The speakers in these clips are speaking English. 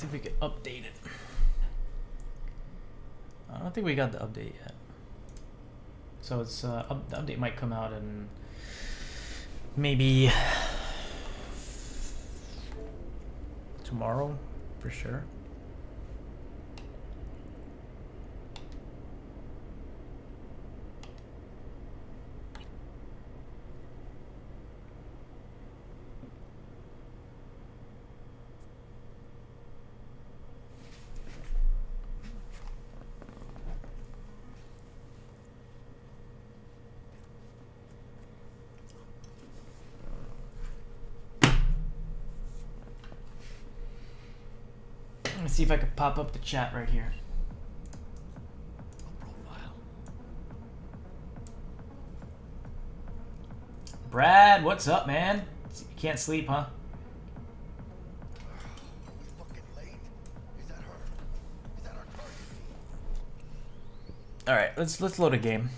Let's see if we can update it. I don't think we got the update yet. So it's the update might come out in maybe tomorrow for sure. See if I could pop up the chat right here. Profile. Brad, what's up, man? You can't sleep, huh? Fucking late. Is that her? Is that our target? All right, let's load a game.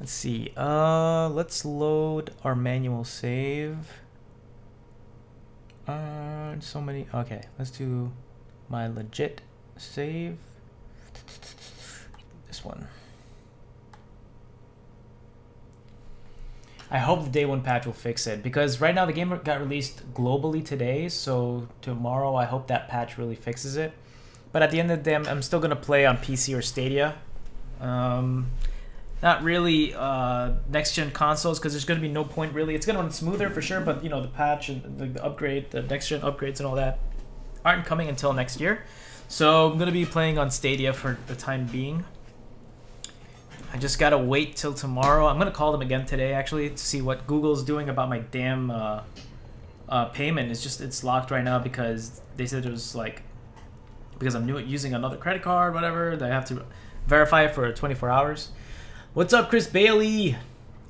Let's see. Let's load our manual save. So many. Okay, let's do my legit save, this one. I hope the day one patch will fix it, because right now the game got released globally today, so tomorrow I hope that patch really fixes it. But at the end of the day, I'm still gonna play on PC or Stadia. Not really next-gen consoles, because there's going to be no point really. It's going to run smoother for sure, but you know, the patch and the upgrade, the next-gen upgrades and all that aren't coming until next year. So I'm going to be playing on Stadia for the time being. I just got to wait till tomorrow. I'm going to call them again today actually to see what Google's doing about my damn payment. It's just, it's locked right now because they said it was like, because I'm new at using another credit card, whatever, that I have to verify it for 24 hours. What's up, Chris Bailey?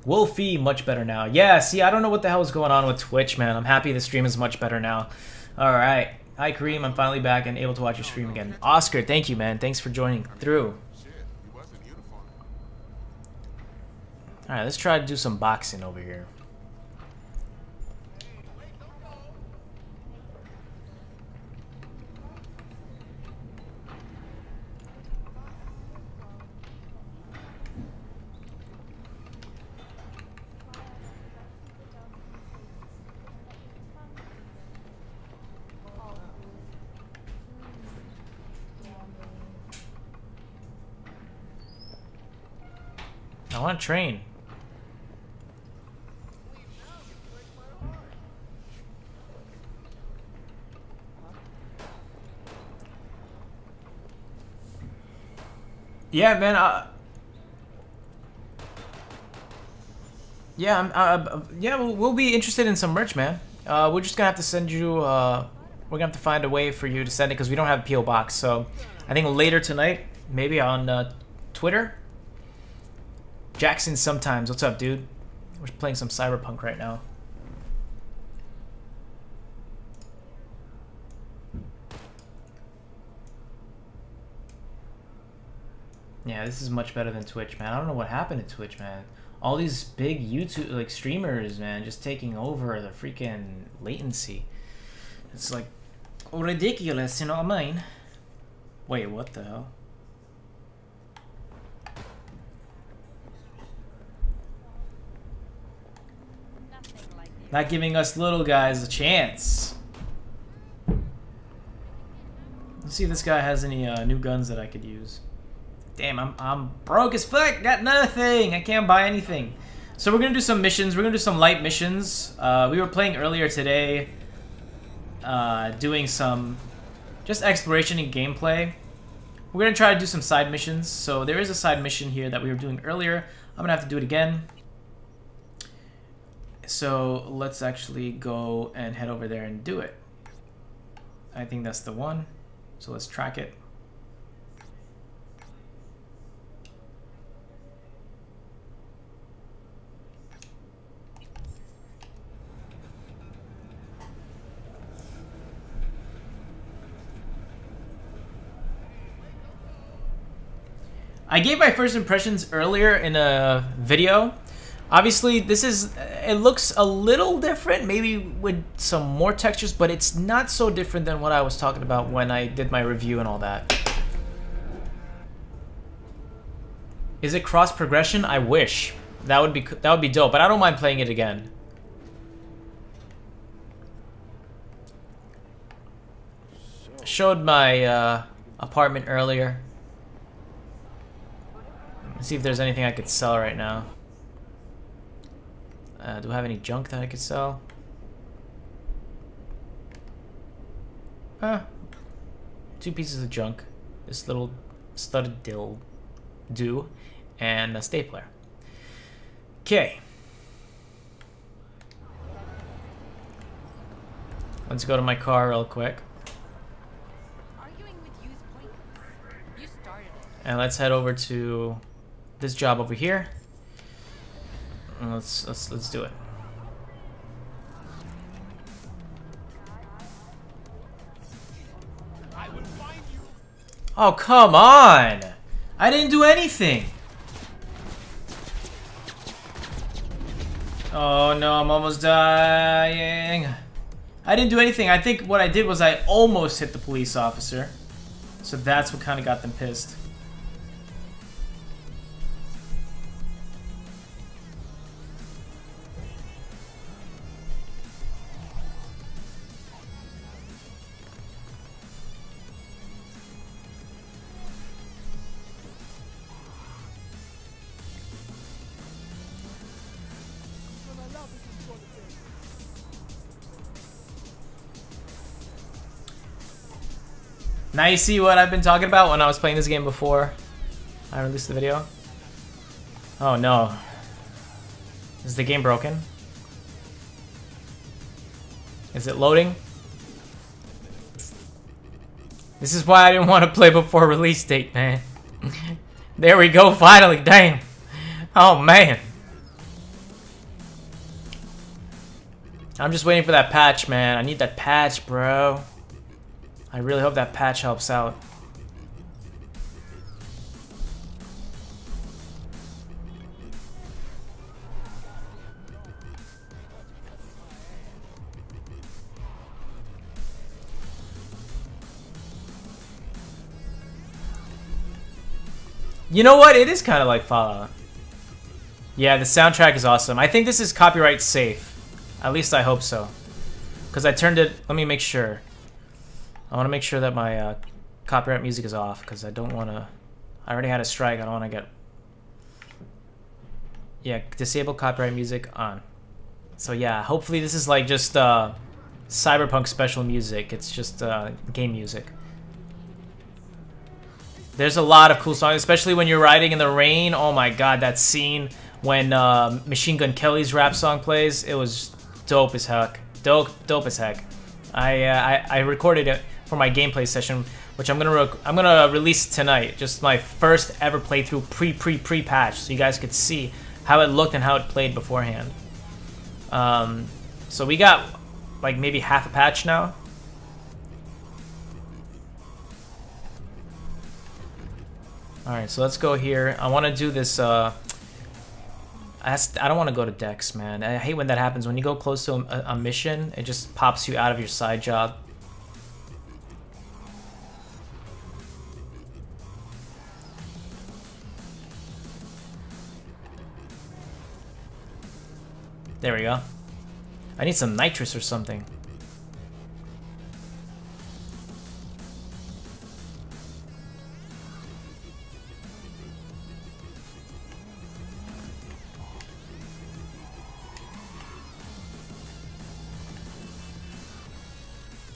Wolfie, much better now. Yeah, see, I don't know what the hell is going on with Twitch, man. I'm happy the stream is much better now. All right. Hi, Kareem. I'm finally back and able to watch your stream again. Oscar, thank you, man. Thanks for joining through. All right, let's try to do some boxing over here. I want to train. Yeah, man. We'll be interested in some merch, man. We're just gonna have to send you. We're gonna have to find a way for you to send it because we don't have a PO box. So, I think later tonight, maybe on Twitter. Jackson sometimes. What's up, dude? We're playing some Cyberpunk right now. Yeah, this is much better than Twitch, man. I don't know what happened to Twitch, man. All these big YouTube like streamers, man, just taking over the freaking latency. It's like ridiculous, you know what I mean? Wait, what the hell? Not giving us little guys a chance. Let's see if this guy has any new guns that I could use. Damn, I'm broke as fuck. Got nothing. I can't buy anything. So we're gonna do some missions. We're gonna do some light missions. We were playing earlier today, doing some just exploration and gameplay. We're gonna try to do some side missions. So there is a side mission here that we were doing earlier. I'm gonna have to do it again. So let's actually go and head over there and do it. I think that's the one. So let's track it. I gave my first impressions earlier in a video. Obviously, this is, it looks a little different, maybe with some more textures, but it's not so different than what I was talking about when I did my review and all that. Is it cross progression? I wish. That would be dope, but I don't mind playing it again. Showed my apartment earlier. Let's see if there's anything I could sell right now. Do I have any junk that I could sell? Huh. 2 pieces of junk. This little studded dildo and a stapler. Okay. Let's go to my car real quick. And let's head over to this job over here. And let's do it. Oh, come on! I didn't do anything. Oh no, I'm almost dying. I didn't do anything. I think what I did was I almost hit the police officer. So that's what kind of got them pissed. Now you see what I've been talking about when I was playing this game before I released the video. Oh no. Is the game broken? Is it loading? This is why I didn't want to play before release date, man. There we go, finally, dang. Oh man. I'm just waiting for that patch, man. I need that patch, bro. I really hope that patch helps out. You know what? It is kind of like Fallout. Yeah, the soundtrack is awesome. I think this is copyright safe. At least I hope so. Because I turned it... Let me make sure. I want to make sure that my copyright music is off, because I don't want to... I already had a strike, I don't want to get... Yeah, disable copyright music on. So yeah, hopefully this is like just Cyberpunk special music. It's just game music. There's a lot of cool songs, especially when you're riding in the rain. Oh my god, that scene when Machine Gun Kelly's rap song plays. It was dope as heck. Dope as heck. I recorded it for my gameplay session, which I'm gonna release tonight. Just my first ever playthrough pre-patch, so you guys could see how it looked and how it played beforehand. So we got like maybe half a patch now. All right, so let's go here. I want to do this. I don't want to go to Dex, man. I hate when that happens. When you go close to a mission, it just pops you out of your side job. There we go. I need some nitrous or something.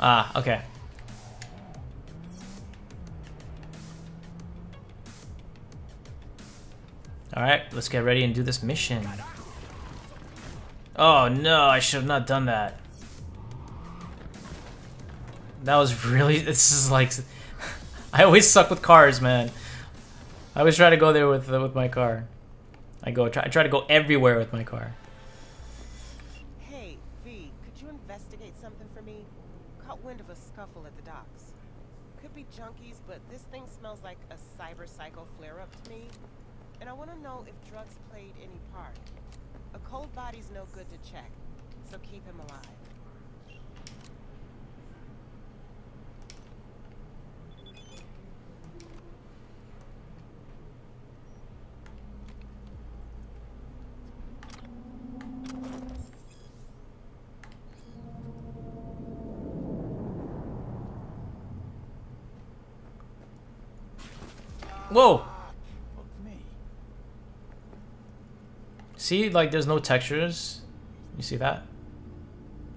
Ah, okay. Alright, let's get ready and do this mission. Oh no, I should have not done that. That was really... This is like... I always suck with cars, man. I always try to go there with my car. I try to go everywhere with my car. Hey, V, could you investigate something for me? Caught wind of a scuffle at the docks. Could be junkies, but this thing smells like a cyber psycho flare-up to me. And I want to know if drugs played any part. A cold body's no good to check, so keep him alive. Whoa! See, like, there's no textures. You see that?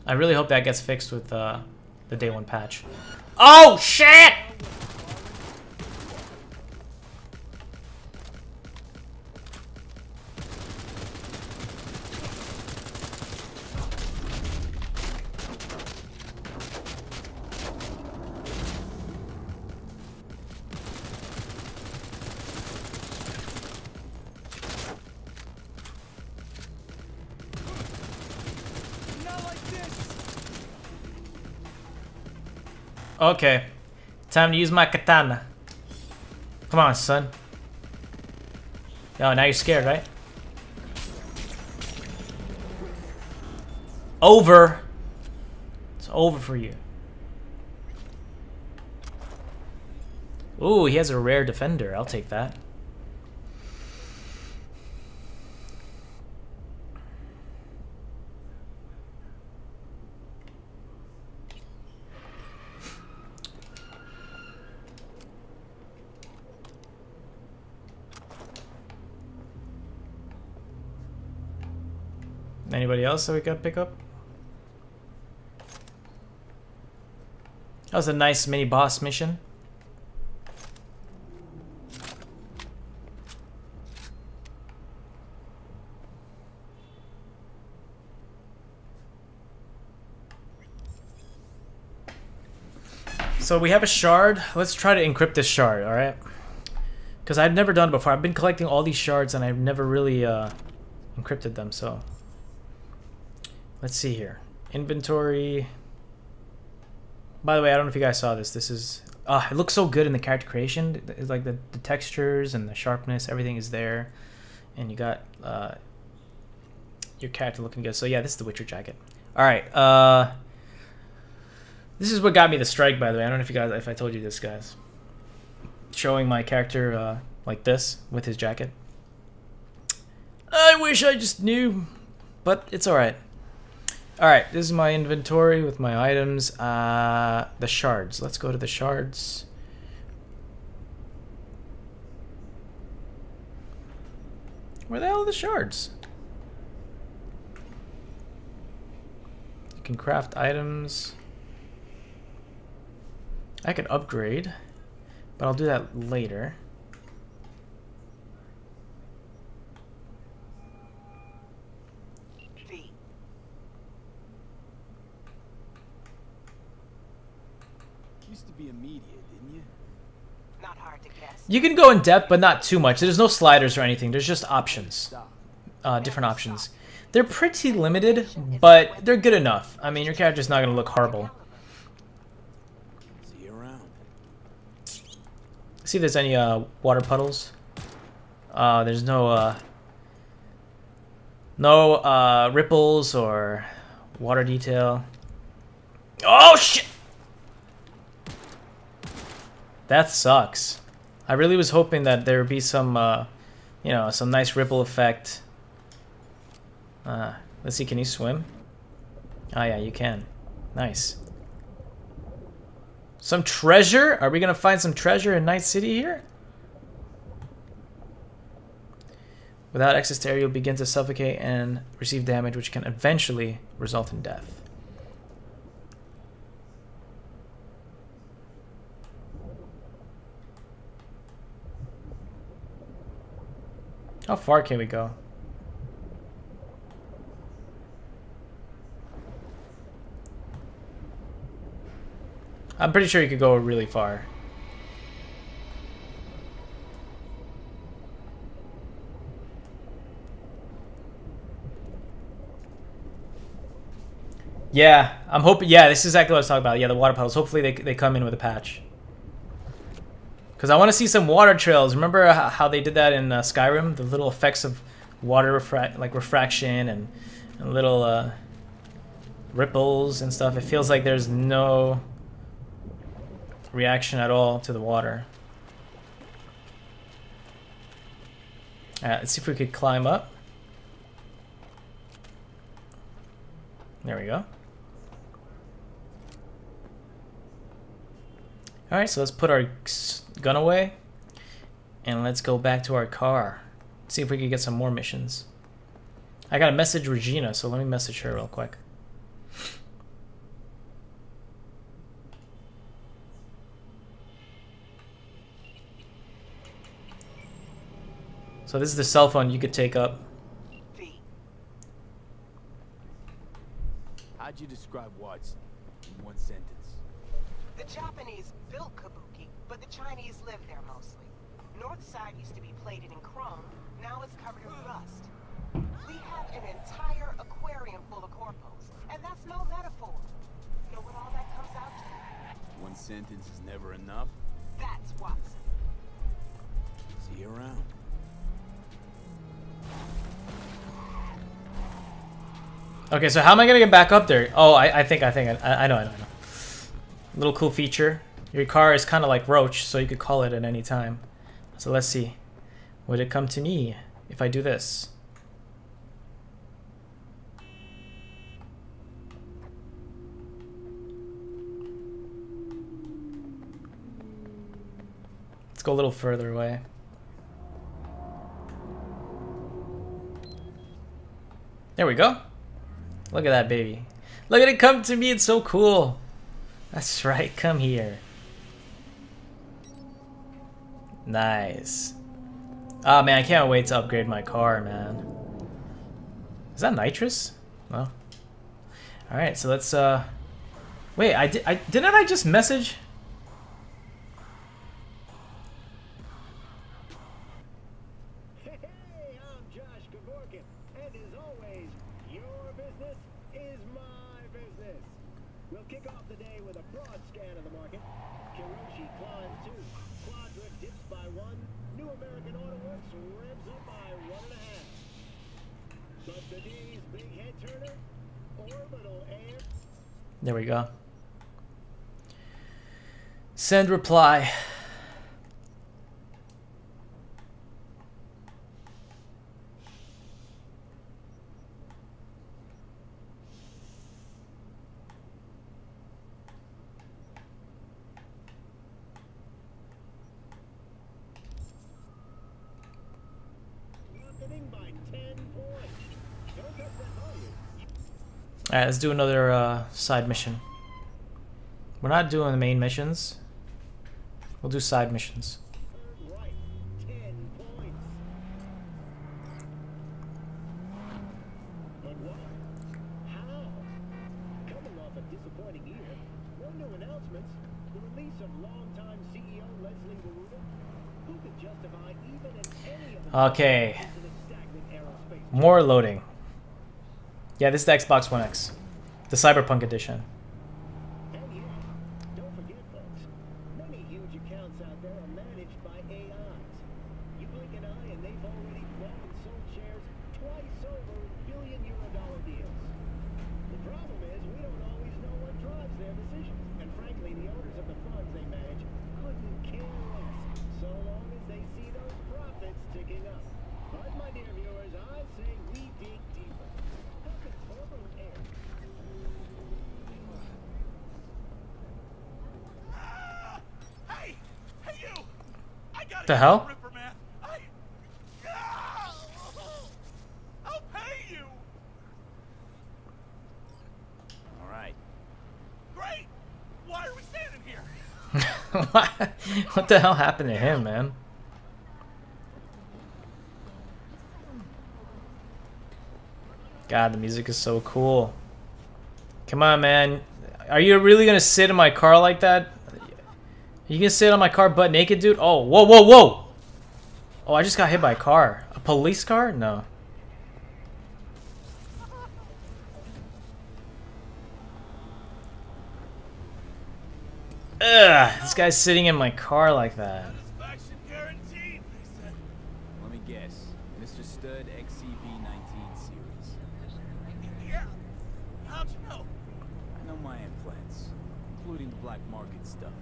I really hope that gets fixed with the day one patch. Oh, shit! Okay, time to use my katana. Come on, son. Oh, now you're scared, right? Over. It's over for you. Ooh, he has a rare defender. I'll take that. Anybody else that we got pick up? That was a nice mini boss mission. So we have a shard. Let's try to encrypt this shard, alright? Because I've never done it before. I've been collecting all these shards and I've never really encrypted them, so... Let's see here. Inventory. By the way, I don't know if you guys saw this. This is... it looks so good in the character creation. It's like the textures and the sharpness. Everything is there. And you got your character looking good. So yeah, this is the Witcher jacket. Alright. This is what got me the strike, by the way. I don't know if you guys... If I told you this, guys. Showing my character like this with his jacket. I wish I just knew. But it's alright. Alright, this is my inventory with my items. The shards. Let's go to the shards. Where the hell are the shards? You can craft items. I could upgrade, but I'll do that later. You can go in depth, but not too much. There's no sliders or anything. There's just options. Different options. They're pretty limited, but they're good enough. I mean, your character's not going to look horrible. See if there's any water puddles. There's no ripples or water detail. Oh, shit! That sucks. I really was hoping that there would be some, you know, some nice ripple effect. Let's see, can you swim? Oh yeah, you can. Nice. Some treasure? Are we gonna find some treasure in Night City here? Without access to air, you'll begin to suffocate and receive damage, which can eventually result in death. How far can we go? I'm pretty sure you could go really far. Yeah, I'm hoping. Yeah, this is exactly what I was talking about. Yeah, the water puddles. Hopefully they come in with a patch. Because I want to see some water trails. Remember how they did that in Skyrim? The little effects of water refraction and little ripples and stuff. It feels like there's no reaction at all to the water. Let's see if we could climb up. There we go. Alright, so let's put our gun away and let's go back to our car. See if we can get some more missions. I gotta message Regina, so let me message her real quick. So this is the cell phone you could take up. How'd you describe Watson in one sentence? The Japanese built Kabuki, but the Chinese live there mostly. North side used to be plated in chrome, now it's covered in rust. We have an entire aquarium full of corpos, and that's no metaphor. Know what all that comes out to? One sentence is never enough? That's Watson. See you around. Okay, so how am I gonna get back up there? Oh, I know. Little cool feature. Your car is kind of like Roach, so you could call it at any time. So let's see. Would it come to me if I do this? Let's go a little further away. There we go. Look at that baby. Look at it come to me, it's so cool. That's right, come here. Nice. Oh man, I can't wait to upgrade my car, man. Is that nitrous? No. Alright, so let's wait, didn't I just message? There we go. Send reply. Alright, let's do another side mission. We're not doing the main missions. We'll do side missions. Okay. More loading. Yeah, this is the Xbox One X, the Cyberpunk edition. And yeah, don't forget folks, many huge accounts out there are managed by AIs. You blink an eye and they've already bought and sold shares twice over billion-euro-dollar deals. The problem is we don't always know what drives their decisions, and frankly the owners of the funds they manage couldn't care less, so long as they see those profits ticking up. But my dear viewers, I say we dig deeper. The hell? I'll pay you. All right. Great. Why are we standing here? What the hell happened to him, man? God, the music is so cool. Come on, man. Are you really gonna sit in my car like that? You can sit on my car butt naked, dude? Oh, whoa, whoa, whoa! Oh, I just got hit by a car. A police car? No. Ugh, this guy's sitting in my car like that. Satisfaction guaranteed, they said. Let me guess. Mr. Stud XC CV-19 series. Yeah, how'd you know? I know my implants, including the black market stuff.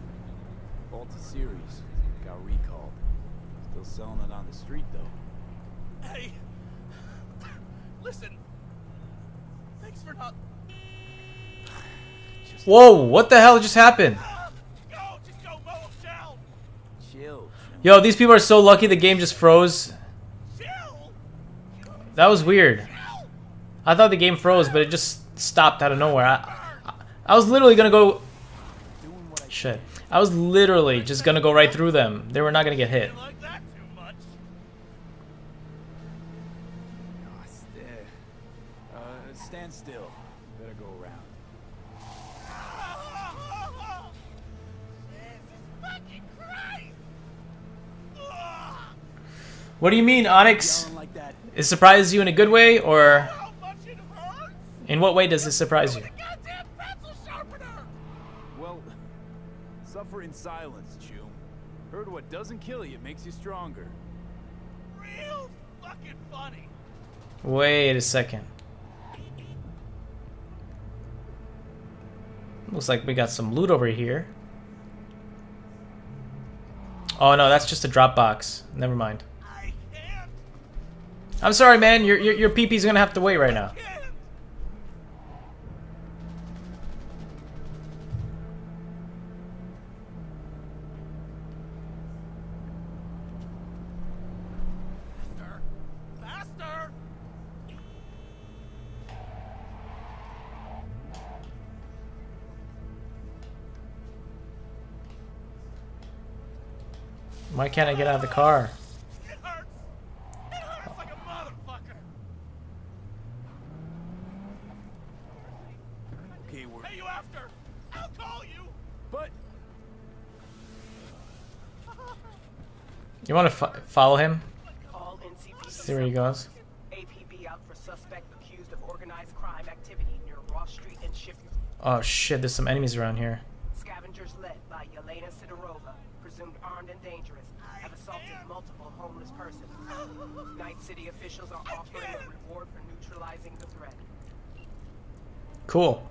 Faulty series, got recalled. Still selling it on the street though. Hey, listen, thanks for not... Whoa, what the hell just happened? Just go mow them down. Chill. Yo, these people are so lucky the game just froze. Chill. That was weird. I thought the game froze, but it just stopped out of nowhere. I was literally gonna go... Shit. I was literally just gonna go right through them. They were not gonna get hit. What do you mean, Onyx? It surprises you in a good way, or in what way does it surprise you? Well, suffer in silence, Chew. Heard what doesn't kill you makes you stronger. Real fucking funny. Wait a second. Looks like we got some loot over here. Oh no, that's just a drop box. Never mind. I'm sorry, man. Your peepee's gonna have to wait right now. Faster! Faster! Why can't I get out of the car? You want to follow him? See where he goes. Oh shit, there's some enemies around here. Scavengers led by Yelena Sidorova, presumed armed and dangerous, have assaulted multiple homeless persons. Night City officials are offering a reward for neutralizing the threat. Cool.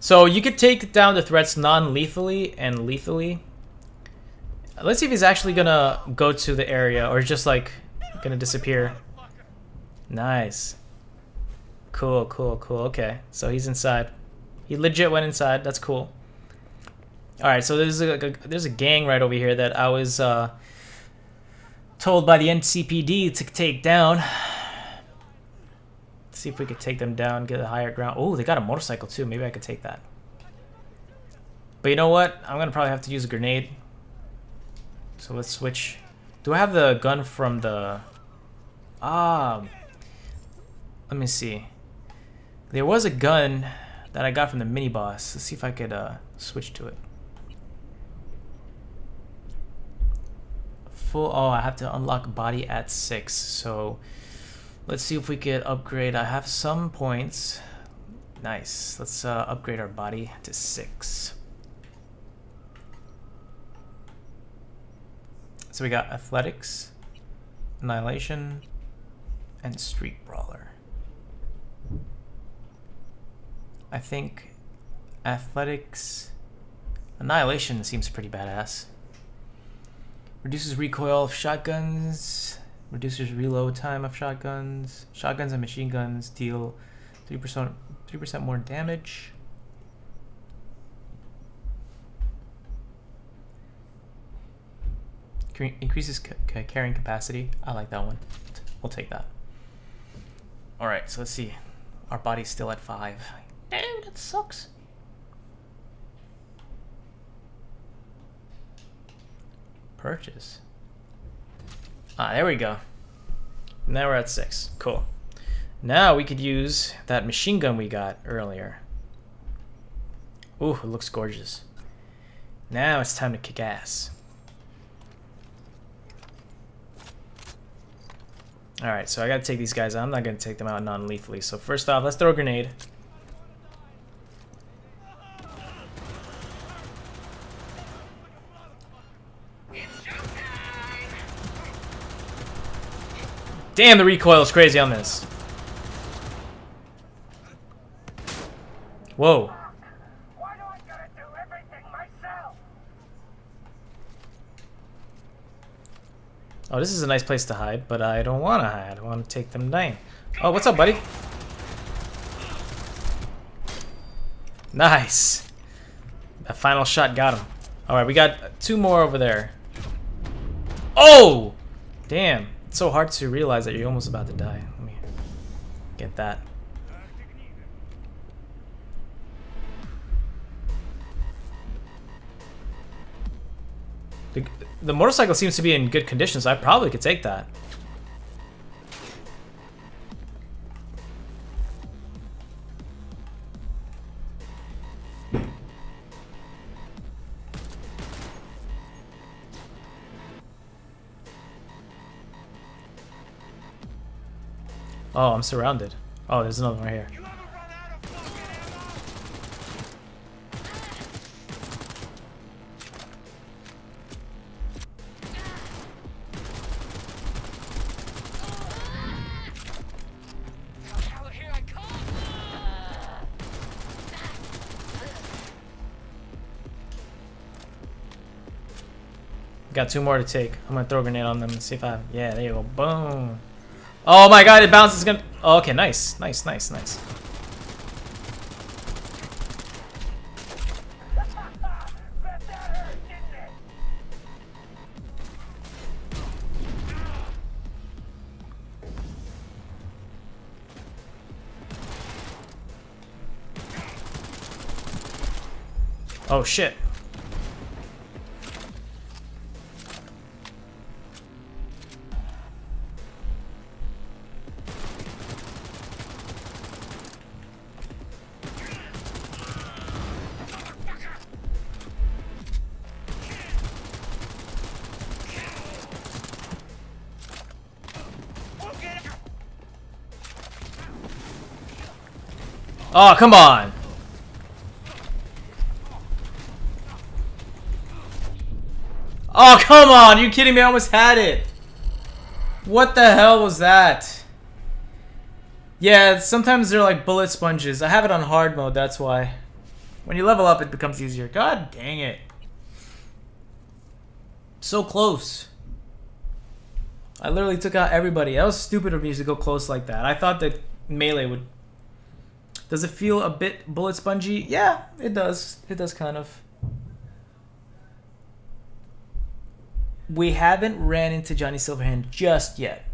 So you could take down the threats non-lethally and lethally. Let's see if he's actually gonna go to the area or just like gonna disappear. Nice. Cool, cool, cool. Okay, so he's inside. He legit went inside. That's cool. All right, so there's a gang right over here that I was told by the NCPD to take down. Let's see if we could take them down, get a higher ground. Oh, they got a motorcycle too. Maybe I could take that. But you know what? I'm gonna probably have to use a grenade. So let's switch. Do I have the gun from the... Ah. Let me see. There was a gun that I got from the mini-boss. Let's see if I could switch to it. Full... Oh, I have to unlock body at 6. So let's see if we could upgrade. I have some points. Nice. Let's upgrade our body to 6. So we got Athletics, Annihilation, and Street Brawler. I think Athletics... Annihilation seems pretty badass. Reduces recoil of shotguns, reduces reload time of shotguns. Shotguns and machine guns deal 3% more damage. Increases carrying capacity. I like that one. We'll take that. Alright, so let's see. Our body's still at 5. Damn, that sucks. Purchase. Ah, there we go. Now we're at 6. Cool. Now we could use that machine gun we got earlier. Ooh, it looks gorgeous. Now it's time to kick ass. Alright, so I gotta take these guys out. I'm not gonna take them out non-lethally. So first off, let's throw a grenade. Damn, the recoil is crazy on this. Whoa. Why do I gotta do everything myself? Oh, this is a nice place to hide, but I don't want to hide. I want to take them down. Oh, what's up, buddy? Nice. That final shot got him. All right, we got two more over there. Oh! Damn. It's so hard to realize that you're almost about to die. Let me get that. The motorcycle seems to be in good condition, so I probably could take that. Oh, I'm surrounded. Oh, there's another one right here. Got two more to take. I'm gonna throw a grenade on them and see if I... Yeah, there you go. Boom. Oh my god, it bounces. Gonna... Oh, okay, nice. Nice, nice, nice. Oh shit. Oh, come on. Oh, come on. Are you kidding me? I almost had it. What the hell was that? Yeah, sometimes they're like bullet sponges. I have it on hard mode, that's why. When you level up, it becomes easier. God dang it. So close. I literally took out everybody. That was stupid of me to go close like that. I thought that melee would... Does it feel a bit bullet spongy? Yeah, it does. It does kind of. We haven't ran into Johnny Silverhand just yet.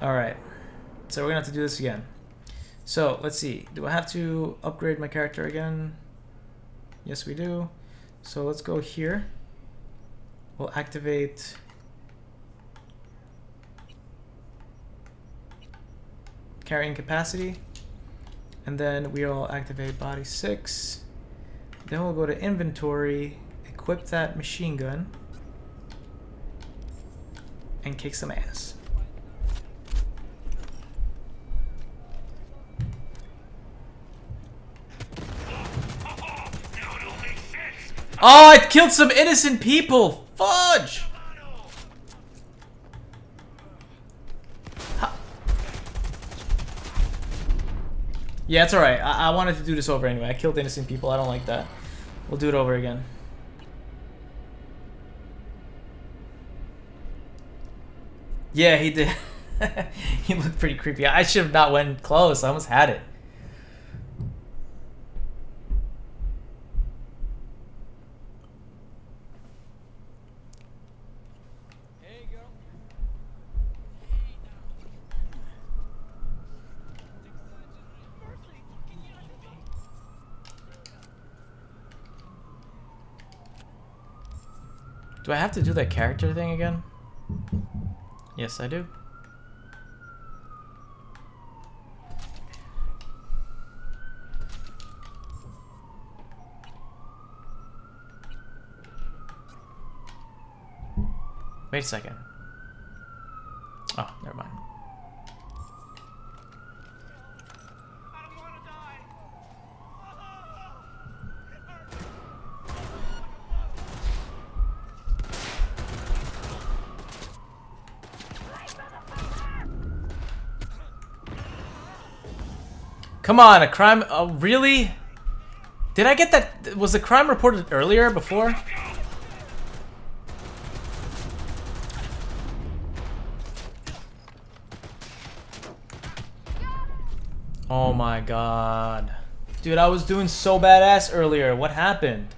All right. So we're going to have to do this again. So let's see. Do I have to upgrade my character again? Yes, we do. So let's go here. We'll activate... carrying capacity, and then we'll activate body 6. Then we'll go to inventory, equip that machine gun, and kick some ass. Oh, I killed some innocent people! Fudge! Yeah, it's alright. I wanted to do this over anyway. I killed innocent people. I don't like that. We'll do it over again. Yeah, he did. He looked pretty creepy. I should have not went close. I almost had it. Do I have to do that character thing again? Yes, I do. Wait a second. Oh, never mind. Come on, a crime... Oh, really? Did I get that... Was the crime reported earlier, before? Oh my god. Dude, I was doing so badass earlier. What happened?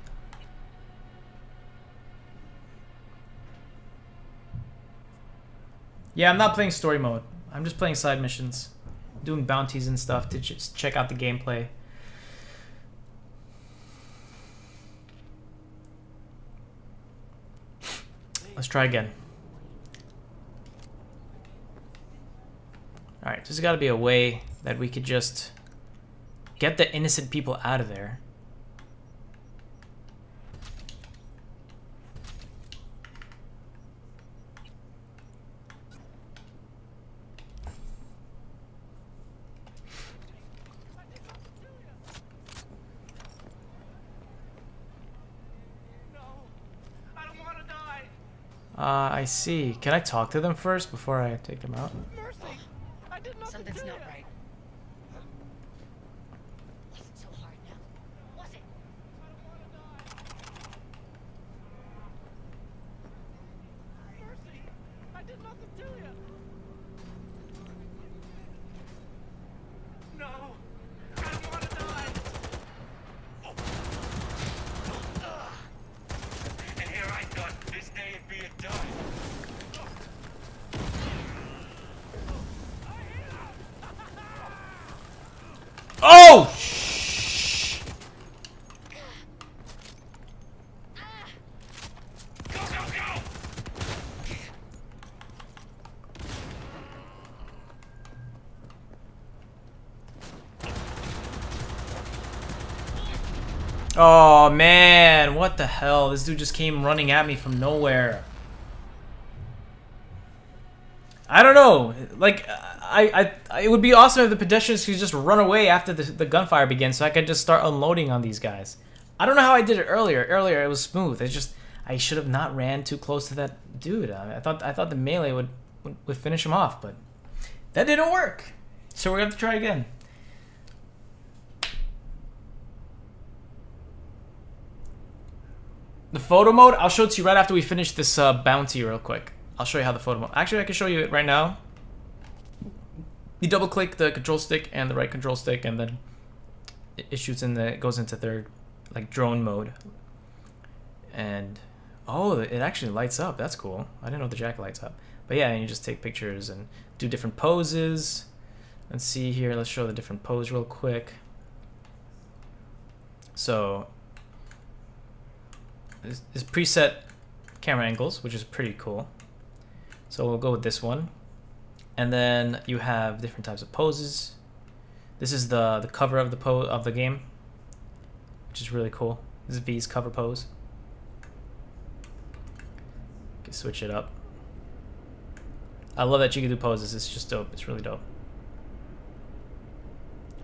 Yeah, I'm not playing story mode. I'm just playing side missions. Doing bounties and stuff to just check out the gameplay. Let's try again. Alright, there's gotta be a way that we could just get the innocent people out of there. I see. Can I talk to them first before I take them out? Mercy. I did not. Something's not right. Wasn't so hard now, was it? I don't want to die. Mercy. I did nothing to you. No. I don't want to die. And here I thought this day would be a die. Oh! Shh. Go, go, go. Oh man, what the hell? This dude just came running at me from nowhere. I don't know. Like it would be awesome if the pedestrians could just run away after the gunfire begins, so I could just start unloading on these guys. I don't know how I did it earlier. Earlier it was smooth. It's just I should have not ran too close to that dude. I thought the melee would finish him off, but that didn't work. So we're gonna have to try again. The photo mode. I'll show it to you right after we finish this bounty real quick. I'll show you how the photo mode. Actually, I can show you it right now. You double click the control stick and the right control stick, and then it shoots in the, it goes into third, like drone mode. And oh, it actually lights up. That's cool. I didn't know the jack lights up. But yeah, and you just take pictures and do different poses. Let's see here. Let's show the different pose real quick. So it's preset camera angles, which is pretty cool. So we'll go with this one. And then you have different types of poses. This is the cover of the game, which is really cool. This is V's cover pose. You can switch it up. I love that you can do poses. It's just dope. It's really dope.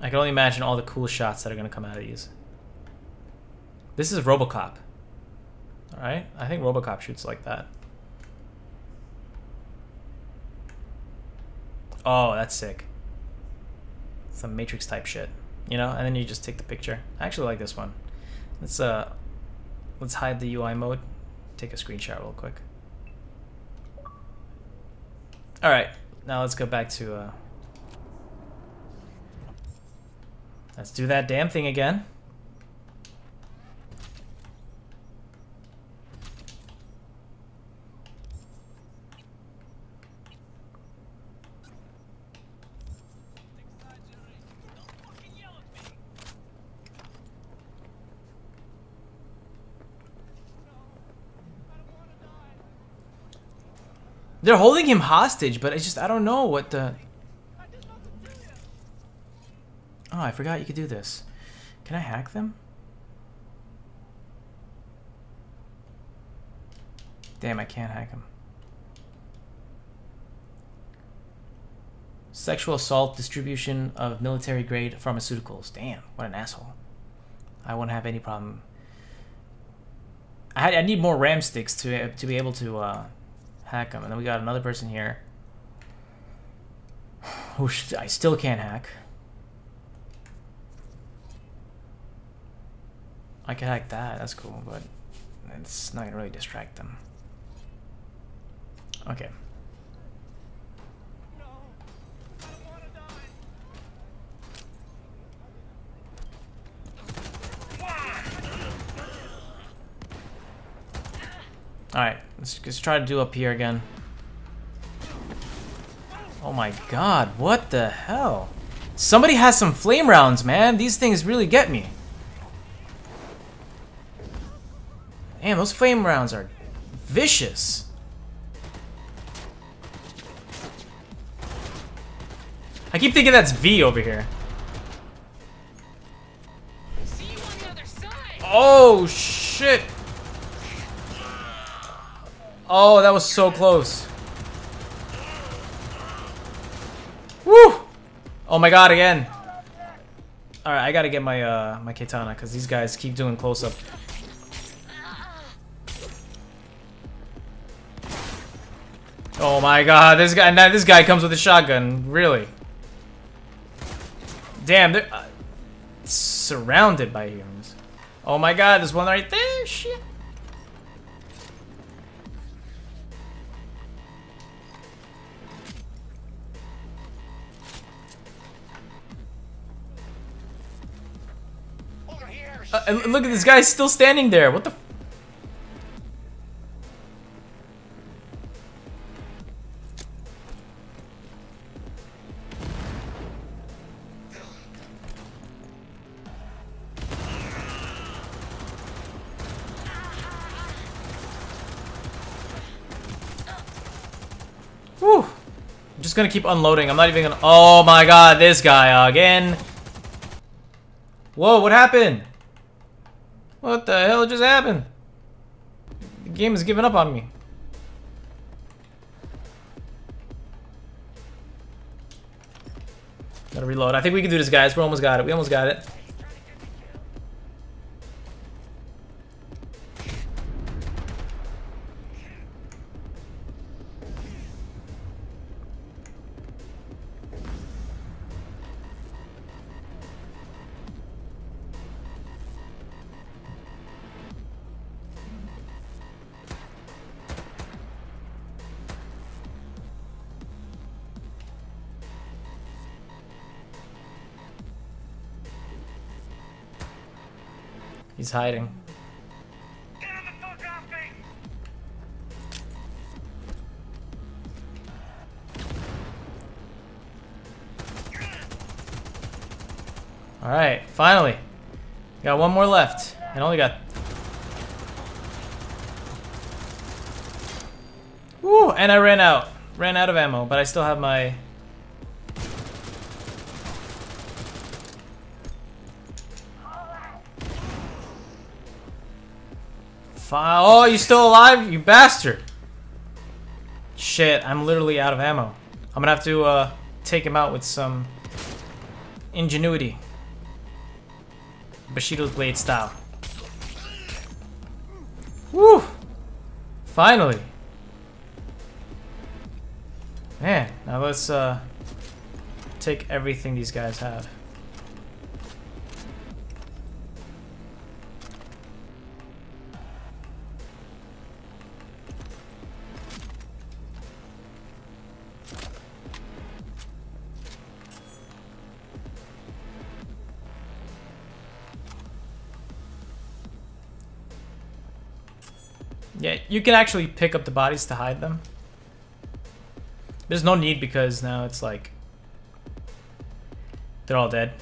I can only imagine all the cool shots that are gonna come out of these. This is RoboCop. All right, I think RoboCop shoots like that. Oh, that's sick. Some Matrix type shit, you know? And then you just take the picture. I actually like this one. Let's hide the UI mode. Take a screenshot real quick. All right, now let's go back to, let's do that damn thing again. They're holding him hostage, but it's just, I don't know what the... Oh, I forgot you could do this. Can I hack them? Damn, I can't hack him. Sexual assault, distribution of military-grade pharmaceuticals. Damn, what an asshole. I wouldn't have any problem. I need more RAM sticks to be able to... hack him. And then we got another person here who I still can't hack. I can hack that, that's cool, but it's not gonna really distract them. Okay. No, I don't wanna die. Alright, let's try to do up here again. Oh my god, what the hell? Somebody has some flame rounds, man. These things really get me. Damn, those flame rounds are vicious. I keep thinking that's V over here. See you on the other side. Oh shit! Oh, that was so close. Woo! Oh my god, again. All right, I gotta get my my katana because these guys keep doing close up. Oh my god, this guy! Now this guy comes with a shotgun, really. Damn, they're surrounded by humans. Oh my god, there's one right there, shit. Over here, shit. And look at this guy still standing there, what the f— gonna keep unloading. I'm not even gonna— oh my god, this guy again. Whoa, what happened? What the hell just happened? The game is giving up on me. Gotta reload. I think we can do this, guys. We almost got it. We almost got it. He's hiding. Get him the fuck off me! Alright, finally. Got one more left. And only got— woo! And I ran out. Ran out of ammo, but I still have my— oh, you still alive, you bastard! Shit, I'm literally out of ammo. I'm gonna have to take him out with some ingenuity, Bushido's blade style. Woo! Finally, man. Now let's take everything these guys have. Yeah, you can actually pick up the bodies to hide them. There's no need because now it's like they're all dead.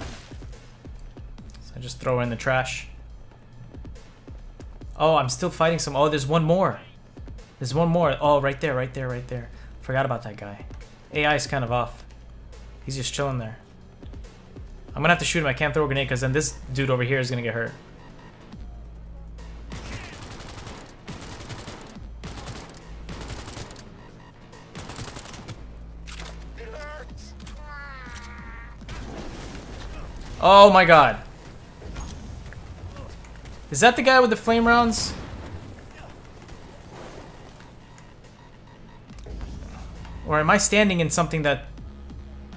So I just throw her in the trash. Oh, I'm still fighting some. Oh, there's one more. There's one more. Oh, right there, right there, right there. Forgot about that guy. AI's kind of off. He's just chilling there. I'm gonna have to shoot him. I can't throw a grenade because then this dude over here is gonna get hurt. Oh my god. Is that the guy with the flame rounds? Or am I standing in something that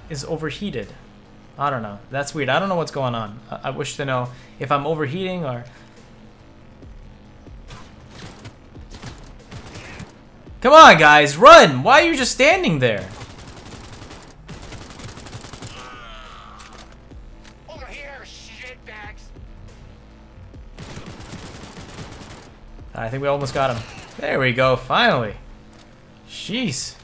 is overheated? I don't know. That's weird. I don't know what's going on. I wish to know if I'm overheating or... Come on, guys, run! Why are you just standing there? Over here, shitbags. I think we almost got him. There we go, finally. Jeez.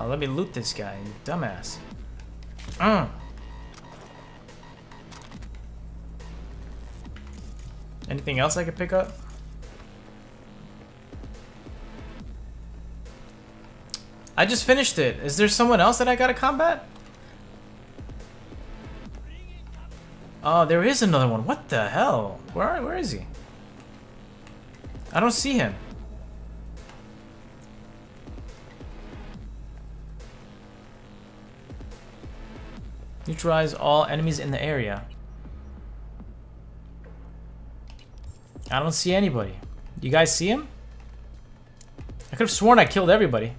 Oh, let me loot this guy, you dumbass. Anything else I could pick up? I just finished it. Is there someone else that I gotta combat? Oh, there is another one. What the hell? Where is he? I don't see him. Neutralize all enemies in the area. I don't see anybody. You guys see him? I could have sworn I killed everybody.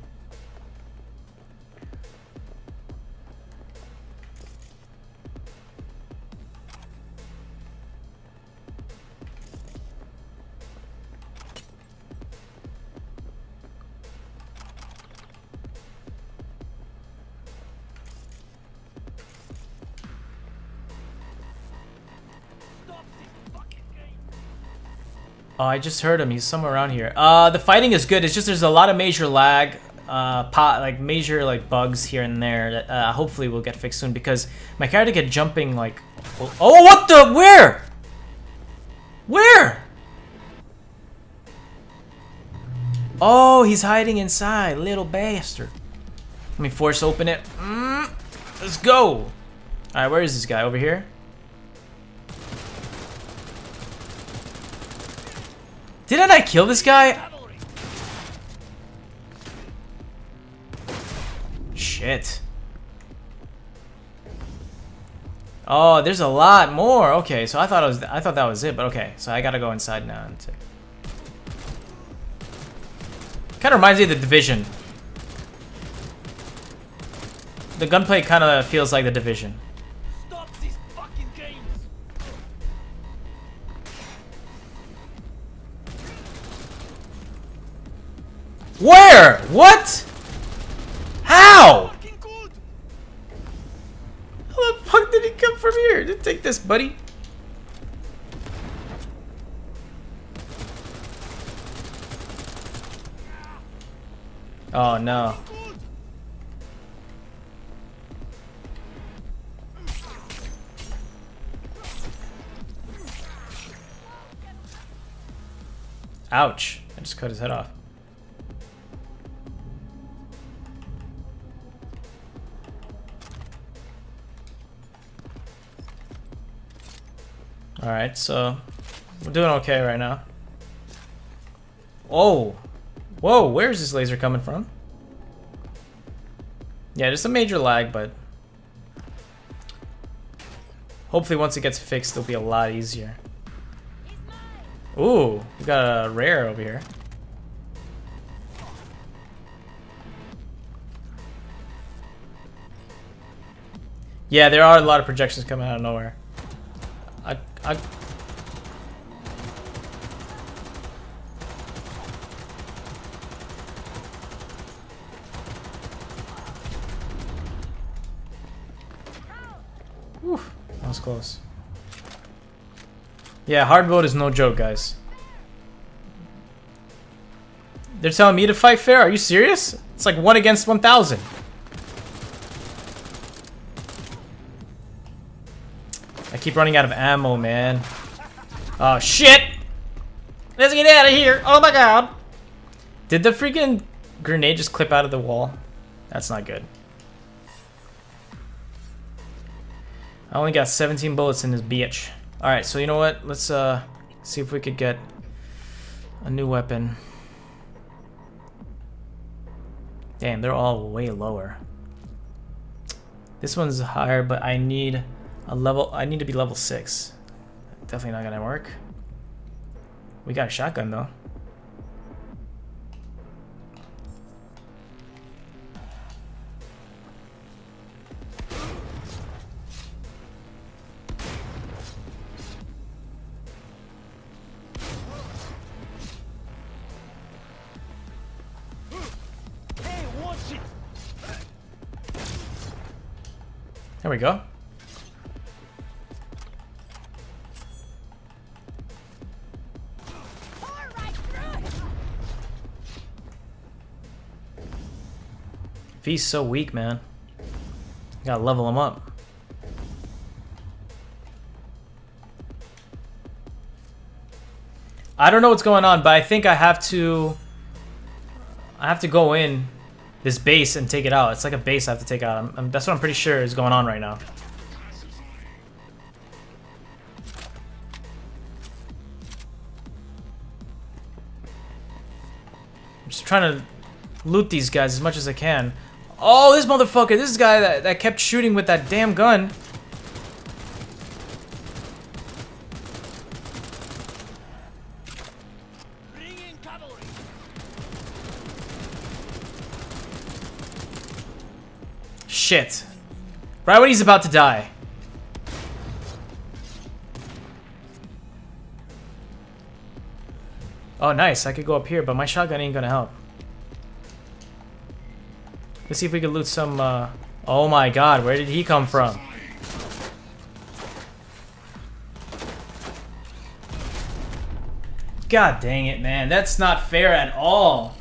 Oh, I just heard him. He's somewhere around here. The fighting is good. It's just there's a lot of major lag, major bugs here and there that hopefully will get fixed soon because my character kept jumping like... Oh, what the... Where? Where? Oh, he's hiding inside. Little bastard. Let me force open it. Let's go. Alright, where is this guy? Over here? Didn't I kill this guy? Shit. Oh, there's a lot more. Okay, so I thought that was it, but okay. So I gotta go inside now. Kind of reminds me of The Division. The gunplay kind of feels like The Division. Where? What? How? How the fuck did he come from here? Just take this, buddy. Oh, no. Ouch. I just cut his head off. Alright, so we're doing okay right now. Oh! Whoa, where is this laser coming from? Yeah, there's a major lag, but hopefully once it gets fixed, it'll be a lot easier. Ooh, we got a rare over here. Yeah, there are a lot of projections coming out of nowhere. Oof, that was close. Yeah, hard mode is no joke, guys. They're telling me to fight fair? Are you serious? It's like 1 against 1,000. I keep running out of ammo, man. Oh, shit! Let's get out of here! Oh my god! Did the freaking grenade just clip out of the wall? That's not good. I only got 17 bullets in this bitch. Alright, so you know what? Let's see if we could get a new weapon. Damn, they're all way lower. This one's higher, but I need... I need to be level 6. Definitely not gonna work. We got a shotgun though. There we go. V's so weak, man. Gotta level him up. I don't know what's going on, but I think I have to go in this base and take it out. It's like a base I have to take out. That's what I'm pretty sure is going on right now. I'm just trying to loot these guys as much as I can. Oh, this motherfucker, this guy that kept shooting with that damn gun. Shit. Right when he's about to die. Oh, nice. I could go up here, but my shotgun ain't gonna help. Let's see if we can loot some, oh my god, where did he come from? God dang it, man. That's not fair at all.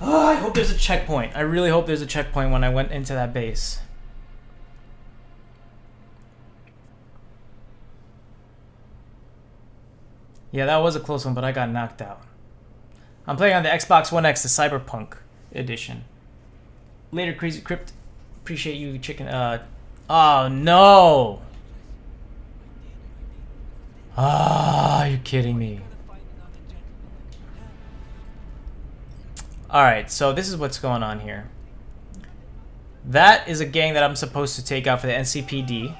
Oh, I hope there's a checkpoint. I really hope there's a checkpoint when I went into that base. Yeah, that was a close one, but I got knocked out. I'm playing on the Xbox One X, the Cyberpunk edition. Later, Crazy Crypt. Appreciate you, chicken. Oh, no. Ah, you're kidding me. Alright, so this is what's going on here. That is a gang that I'm supposed to take out for the NCPD.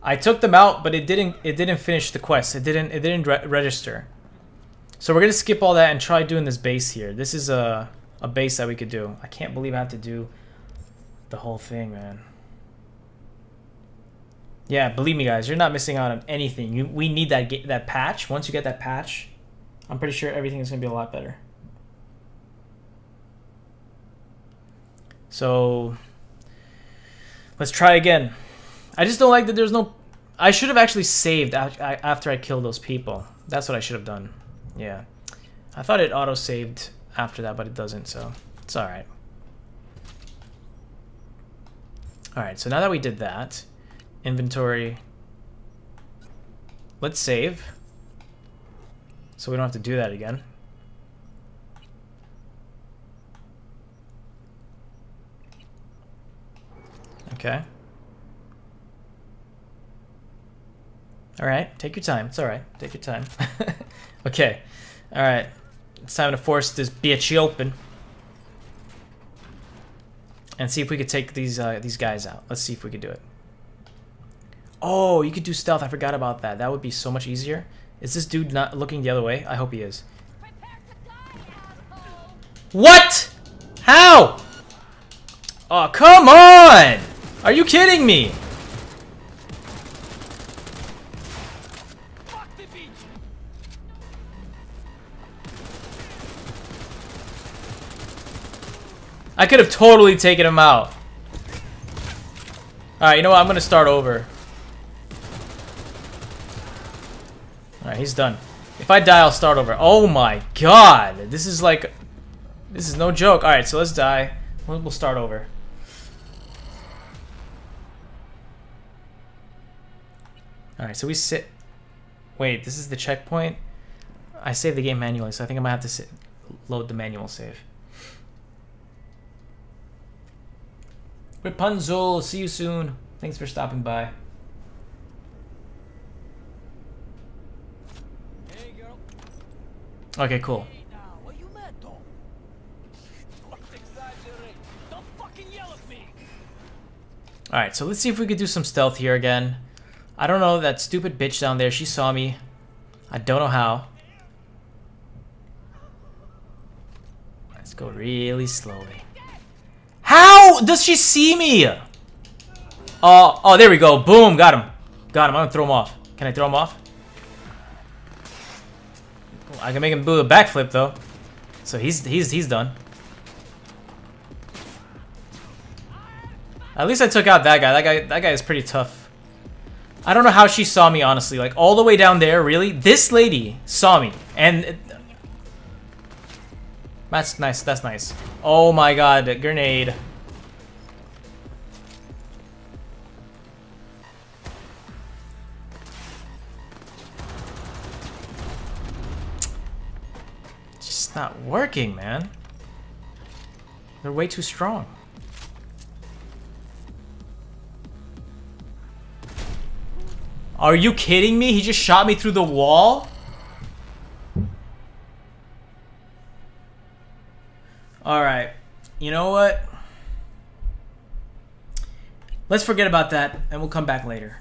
I took them out, but it didn't finish the quest. It didn't register. So we're gonna skip all that and try doing this base here. This is a base that we could do. I can't believe I have to do the whole thing, man. Yeah, believe me guys, you're not missing out on anything. We need that patch. Once you get that patch, I'm pretty sure everything is gonna be a lot better. So, let's try again. I just don't like that there's no... I should have actually saved after I killed those people. That's what I should have done. Yeah. I thought it auto-saved after that, but it doesn't, so it's alright. Alright, so now that we did that, inventory... Let's save. So we don't have to do that again. Okay. Alright, take your time. It's alright. Take your time. Okay. Alright. It's time to force this bitch open. And see if we could take these guys out. Let's see if we could do it. Oh, you could do stealth. I forgot about that. That would be so much easier. Is this dude not looking the other way? I hope he is. Prepare to die, asshole. What? How? Oh, come on! Are you kidding me? Fuck the beach. I could have totally taken him out. Alright, you know what? I'm gonna start over. Alright, he's done. If I die, I'll start over. Oh my god! This is no joke. Alright, so let's die. We'll start over. Alright, so we sit... Wait, this is the checkpoint? I saved the game manually, so I think I might have to load the manual save. Rapunzel, see you soon. Thanks for stopping by. Okay, cool. Alright, so let's see if we could do some stealth here again. I don't know, that stupid bitch down there, she saw me. I don't know how. Let's go really slowly. How does she see me? Oh, there we go. Boom, got him. Got him, I'm gonna throw him off. Can I throw him off? I can make him do a backflip though. So he's done. At least I took out that guy. That guy is pretty tough. I don't know how she saw me, honestly. Like, all the way down there, really? This lady saw me. And... that's nice. That's nice. Oh my god. Grenade. It's just not working, man. They're way too strong. Are you kidding me? He just shot me through the wall? Alright. You know what? Let's forget about that, and we'll come back later.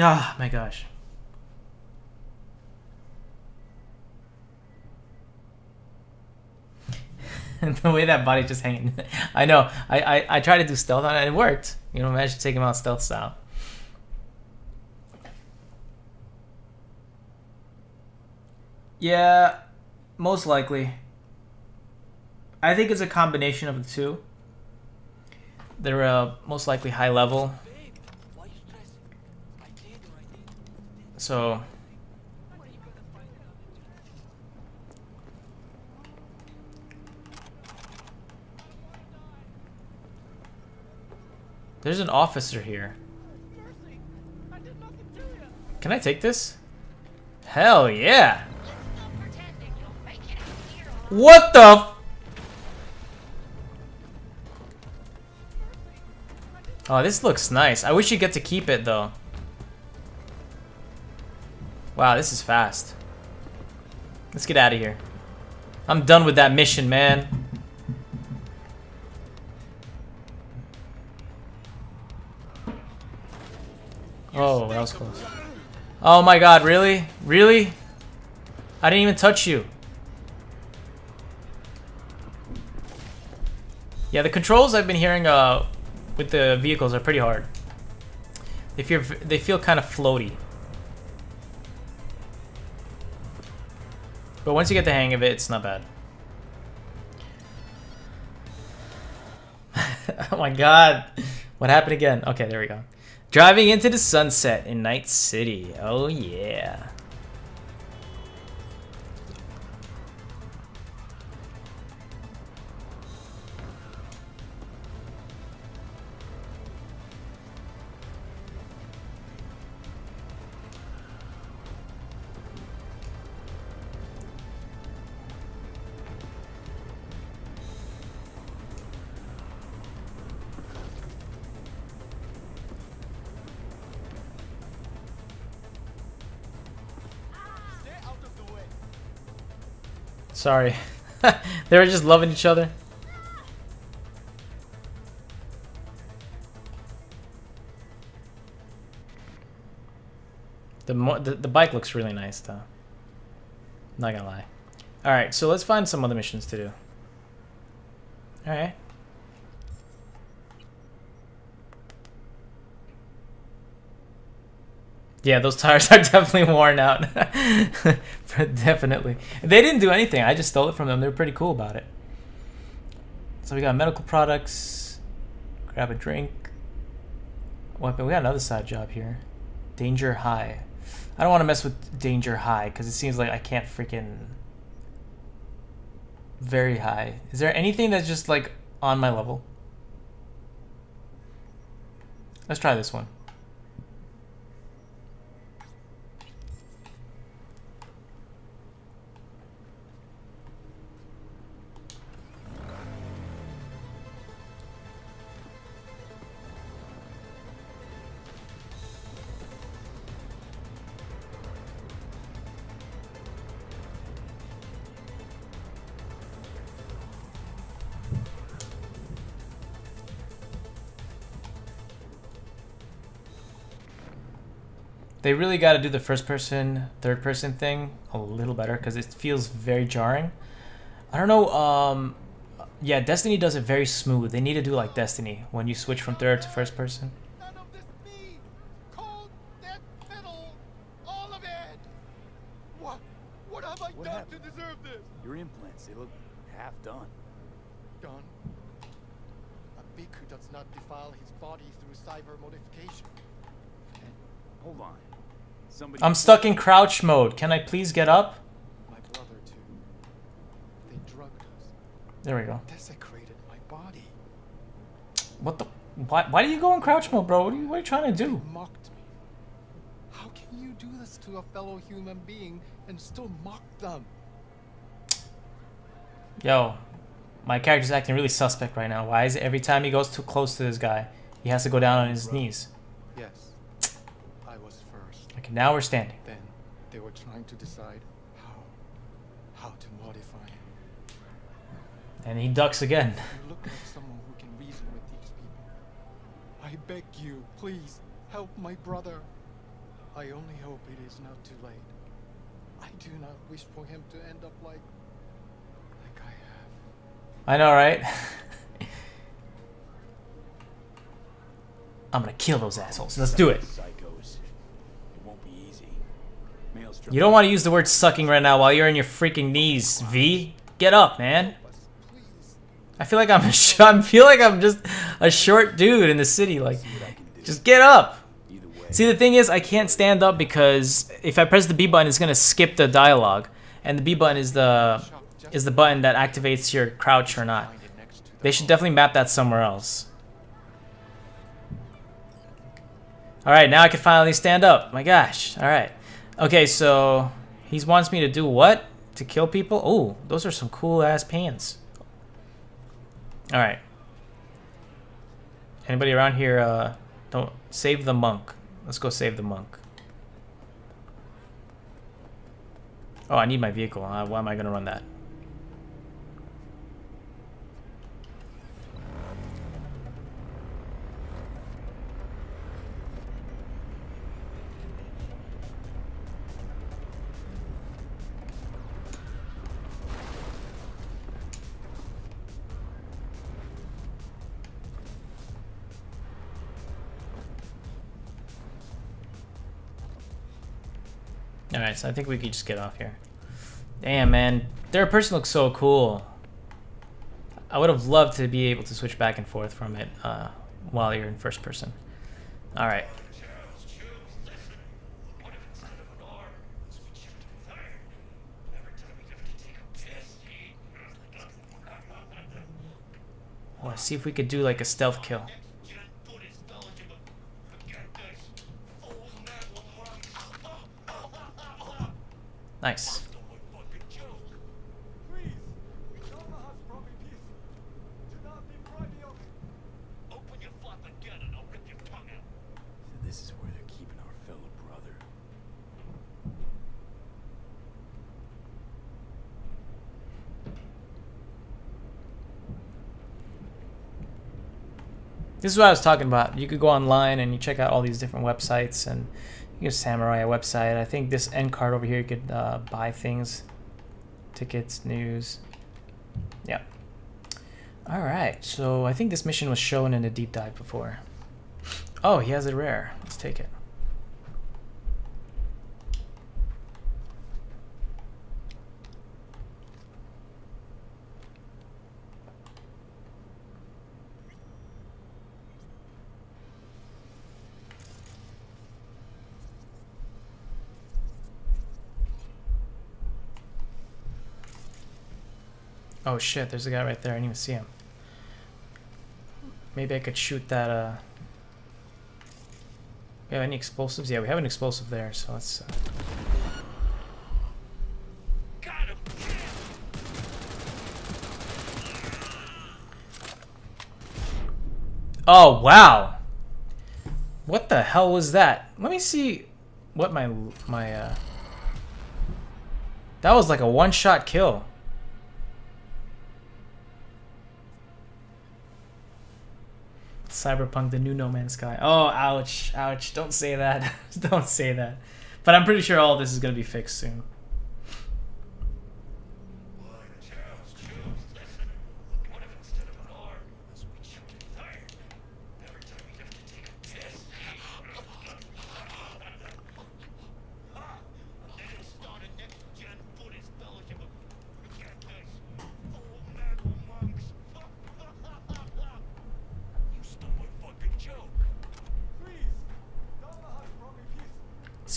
Ah, my gosh. The way that body just hanging. I know. I tried to do stealth on it, and it worked. You know, managed to take him out stealth style. Yeah, most likely. I think it's a combination of the two. They're most likely high level. So... there's an officer here. Can I take this? Hell yeah! What the f- oh, this looks nice. I wish you get to keep it, though. Wow, this is fast. Let's get out of here. I'm done with that mission, man. Oh, that was close. Oh my god, really? Really? I didn't even touch you. Yeah, the controls I've been hearing with the vehicles are pretty hard. They feel kind of floaty. But once you get the hang of it, it's not bad. Oh my god. What happened again? Okay, there we go. Driving into the sunset in Night City. Oh, yeah. Sorry. They were just loving each other. The bike looks really nice, though. Not gonna lie. Alright, so let's find some other missions to do. Alright. Yeah, those tires are definitely worn out. Definitely. They didn't do anything. I just stole it from them. They were pretty cool about it. So we got medical products. Grab a drink. Weapon. We got another side job here. Danger high. I don't want to mess with danger high because it seems like I can't freaking... very high. Is there anything that's just like on my level? Let's try this one. They really got to do the first person, third person thing a little better because it feels very jarring. I don't know. Yeah, Destiny does it very smooth. They need to do like Destiny when you switch from third to first person. What have I done to deserve this? Your implants, they look half done. done. A bhikkhu does not defile his body through cyber modification. And hold on. Somebody, I'm stuck in crouch mode. Can I please get up? My brother too. They drugged us. There we go. Desecrated my body. What the? Why do you go in crouch mode, bro? What are you trying to do? Mocked me. How can you do this to a fellow human being and still mock them? Yo, my character's acting really suspect right now. Why is it every time he goes too close to this guy, he has to go down on his knees? Yes, I was first. Okay, now we're standing. Then they were trying to decide how to modify him. And he ducks again. You look like someone who can reason with these people. I beg you, please help my brother. I only hope it is not too late. I do not wish for him to end up like. I know, right? I'm gonna kill those assholes. Let's do it. Psychos. It won't be easy. Maelstrom. You don't want to use the word sucking right now while you're on your freaking knees, V. Get up, man. I feel like I'm just a short dude in the city. Like, just get up. See, the thing is, I can't stand up because if I press the B button, it's gonna skip the dialogue, and the B button is the button that activates your crouch or not. They should definitely map that somewhere else. Alright, now I can finally stand up. My gosh. Alright. Okay, so he wants me to do what? To kill people? Oh, those are some cool ass pants. Alright. Anybody around here, don't save the monk. Let's go save the monk. Oh, I need my vehicle. Why am I gonna run that? Alright, so I think we could just get off here. Damn, man. Their person looks so cool. I would have loved to be able to switch back and forth from it while you're in first person. Alright. Well, let's see if we could do like a stealth kill. Nice. So this is where they're keeping our fellow brother. This is what I was talking about. You could go online and you check out all these different websites and your samurai website. I think this end card over here, you could buy things, tickets, news. Yeah. All right. So I think this mission was shown in a deep dive before. Oh, he has a rare. Let's take it. Oh shit, there's a guy right there. I didn't even see him. Maybe I could shoot that, We have any explosives? Yeah, we have an explosive there, so let's, Got him. Oh, wow! What the hell was that? Let me see what my That was like a one-shot kill. Cyberpunk, the new No Man's Sky. Oh, ouch, ouch. Don't say that. Don't say that. But I'm pretty sure all this is going to be fixed soon.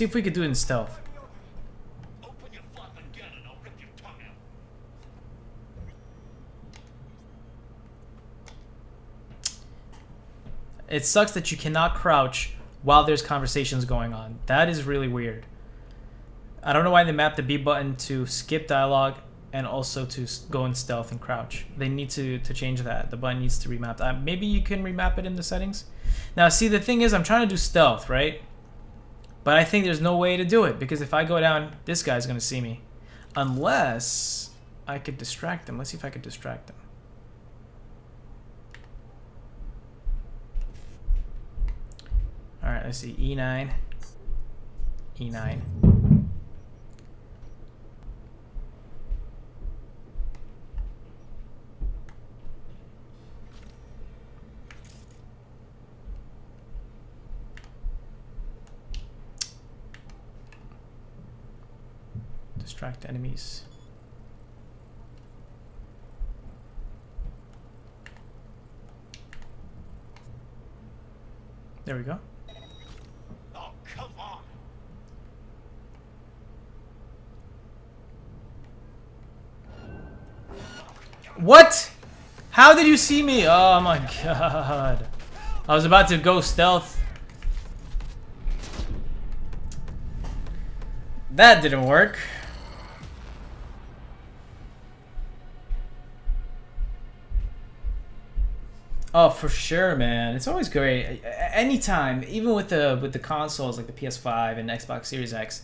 See if we could do it in stealth. It sucks that you cannot crouch while there's conversations going on. That is really weird. I don't know why they mapped the B button to skip dialogue and also to go in stealth and crouch. They need to change that. The button needs to be mapped. Maybe you can remap it in the settings. Now, see, the thing is, I'm trying to do stealth, right? But I think there's no way to do it, because if I go down, this guy's going to see me. Unless I could distract them. Let's see if I could distract them. All right, let's see, E9, E9. Distract enemies. There we go. What? How did you see me? Oh my god. I was about to go stealth. That didn't work. Oh, for sure, man. It's always great. Anytime, even with the consoles like the PS5 and Xbox Series X,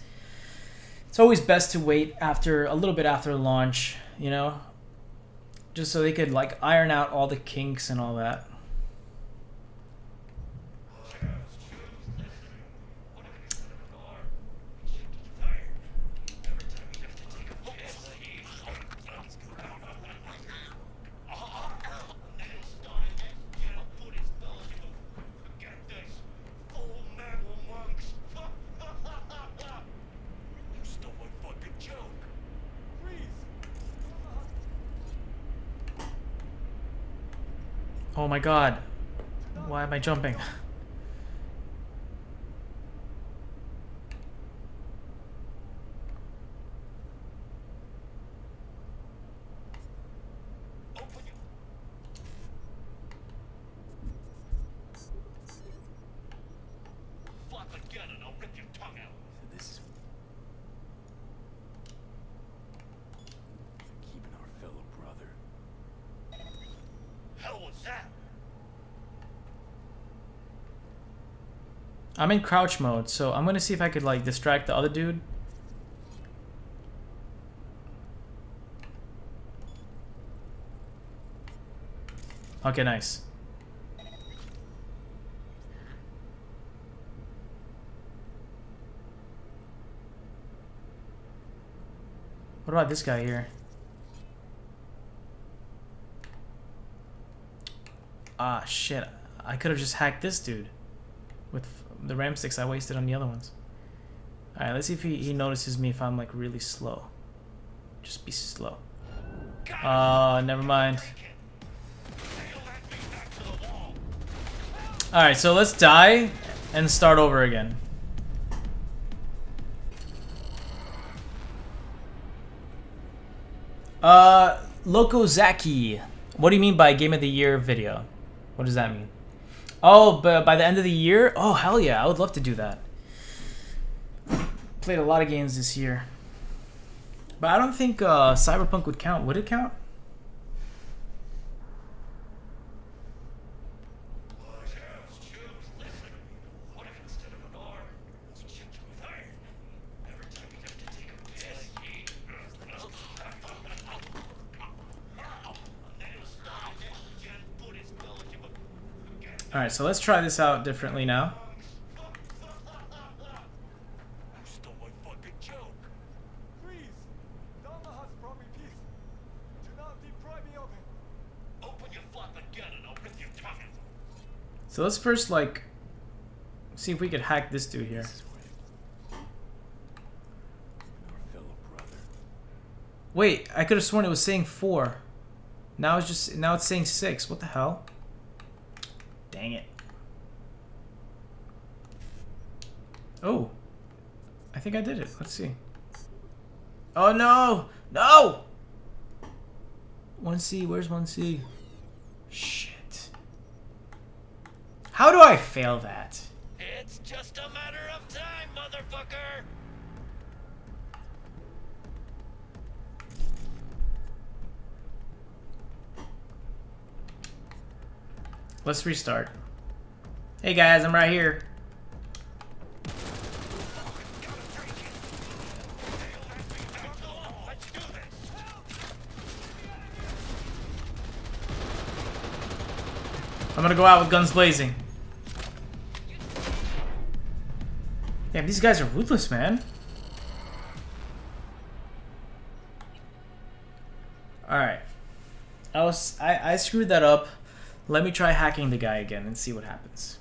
it's always best to wait after a little bit after launch, you know? Just so they could, like, iron out all the kinks and all that. Oh my god, why am I jumping? I'm in crouch mode, so I'm gonna see if I could, like, distract the other dude. Okay, nice. What about this guy here? Ah, shit. I could have just hacked this dude with the ram sticks I wasted on the other ones. Alright, let's see if he notices me if I'm, like, really slow. Just be slow. Never mind. Alright, so let's die and start over again. Lokozaki. What do you mean by Game of the Year video? What does that mean? Oh, but by the end of the year? Oh, hell yeah. I would love to do that. Played a lot of games this year. But I don't think Cyberpunk would count. Would it count? Alright, so let's try this out differently now. So let's first, like, see if we could hack this dude here. Wait, I could have sworn it was saying 4. Now it's just, now it's saying 6. What the hell? Dang it. Oh. I think I did it. Let's see. Oh no! No! 1C, where's 1C? Shit. How do I fail that? It's just a matter of time, motherfucker! Let's restart. Hey guys, I'm right here. I'm gonna go out with guns blazing. Damn, these guys are ruthless, man. Alright. I screwed that up. Let me try hacking the guy again and see what happens.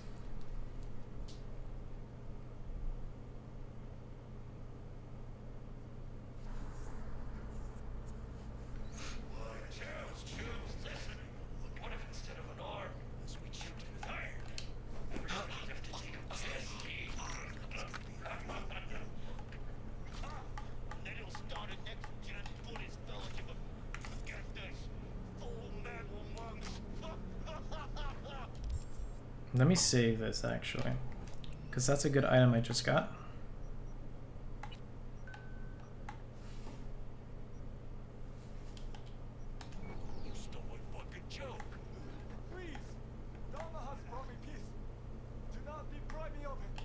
Let me save this actually, because that's a good item I just got. You stole my fucking joke. Please, Donna has brought me peace. Do not deprive me of it.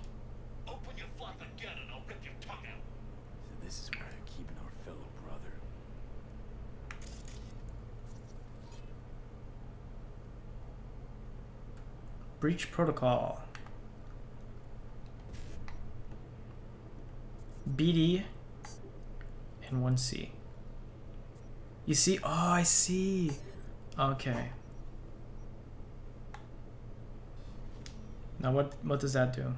Open your flap again and I'll rip your tongue out. So this is where they're keeping our fellow brother. Breach protocol. BD and 1C. You see? Oh, I see. Okay. Now what does that do?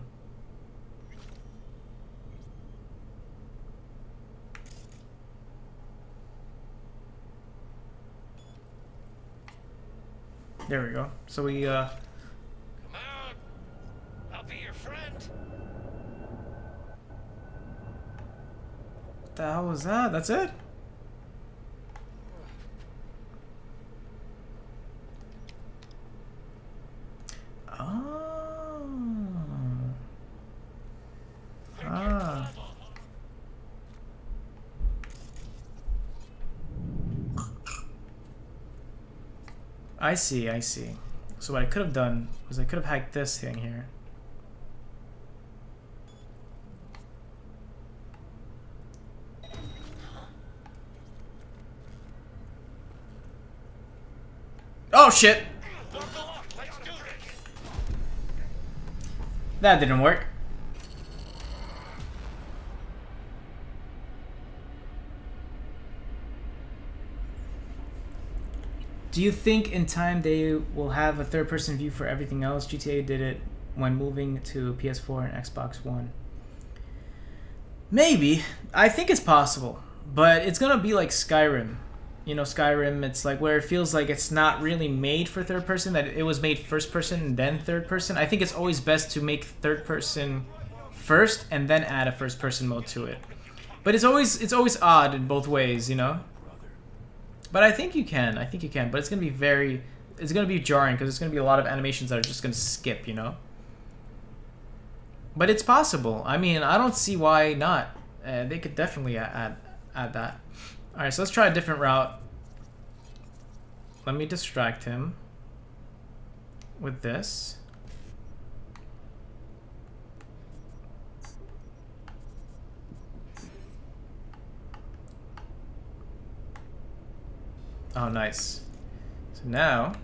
There we go. So we What the hell was that? That's it? Oh. Ah. I see, I see. So what I could have done was I could have hacked this thing here. Oh shit! That didn't work. Do you think in time they will have a third-person view for everything else? GTA did it when moving to PS4 and Xbox One. Maybe. I think it's possible, but it's gonna be like Skyrim. You know, Skyrim, it's like where it feels like it's not really made for third person, that it was made first person and then third person. I think it's always best to make third person first and then add a first person mode to it. But it's always odd in both ways, you know? But I think you can, but it's going to be jarring because it's going to be a lot of animations that are just going to skip, you know? But it's possible. I mean, I don't see why not. They could definitely add that. Alright, so let's try a different route. Let me distract him with this. Oh, nice. So now,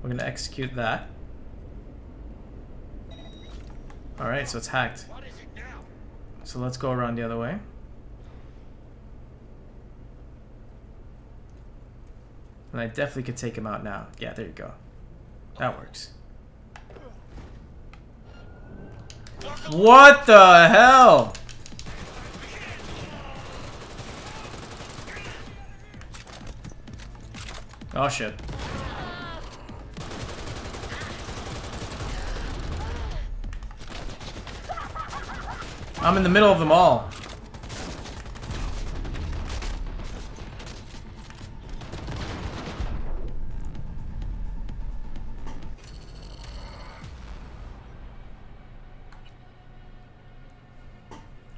we're gonna execute that. Alright, so it's hacked. So let's go around the other way. And I definitely could take him out now. Yeah, there you go. That works. What the hell? Oh shit. I'm in the middle of them all.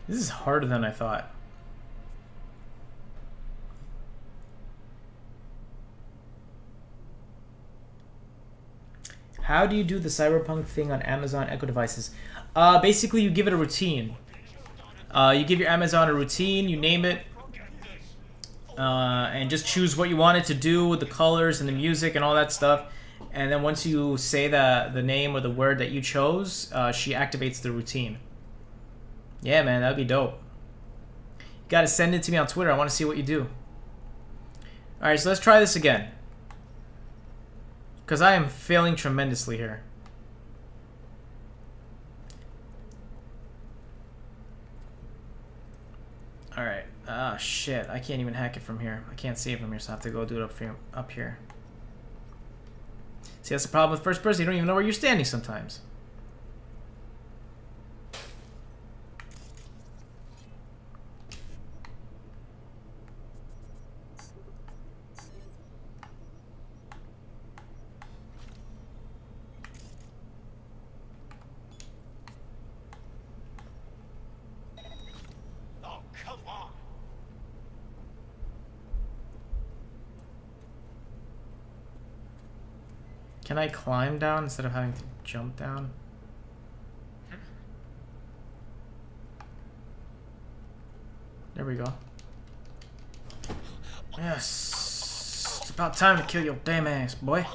This is harder than I thought. How do you do the Cyberpunk thing on Amazon Echo devices? Basically, you give it a routine. You give your Amazon a routine, you name it, and just choose what you want it to do with the colors and the music and all that stuff. And then once you say the name or the word that you chose, she activates the routine. Yeah, man, that'd be dope. You gotta send it to me on Twitter. I want to see what you do. All right, so let's try this again, because I am failing tremendously here. All right. Ah, shit. I can't even hack it from here. I can't save from here, so I have to go do it up here. See, that's the problem with first person. You don't even know where you're standing sometimes. Can I climb down instead of having to jump down? There we go. Yes! It's about time to kill your damn ass, boy.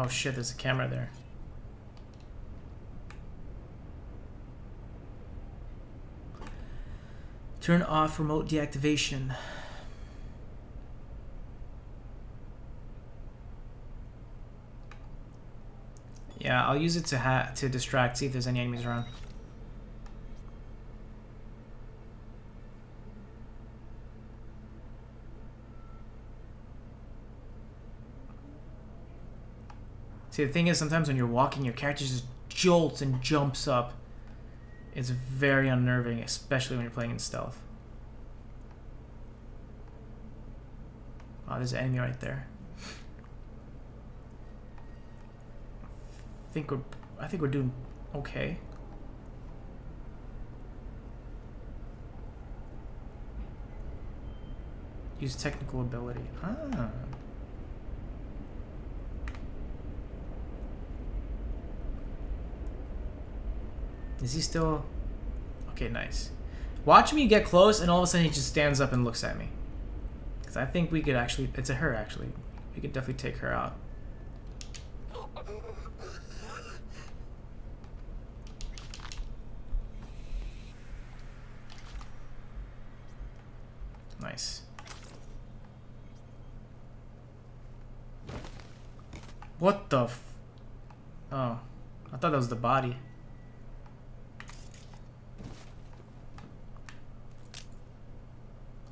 Oh shit, there's a camera there. Turn off remote deactivation. Yeah, I'll use it to distract, see if there's any enemies around. See, the thing is, sometimes when you're walking, your character just jolts and jumps up. It's very unnerving, especially when you're playing in stealth. Wow, there's an enemy right there. I think we're doing okay. Use technical ability. Ah. Is he still... Okay, nice. Watch me get close, and all of a sudden he just stands up and looks at me. Because I think we could actually... It's a her, actually. We could definitely take her out. Nice. What the f... Oh. I thought that was the body.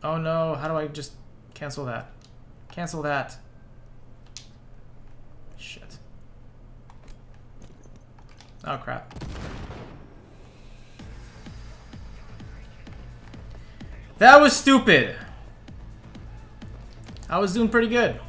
Oh no, how do I just cancel that? Cancel that. Shit. Oh crap. That was stupid. I was doing pretty good.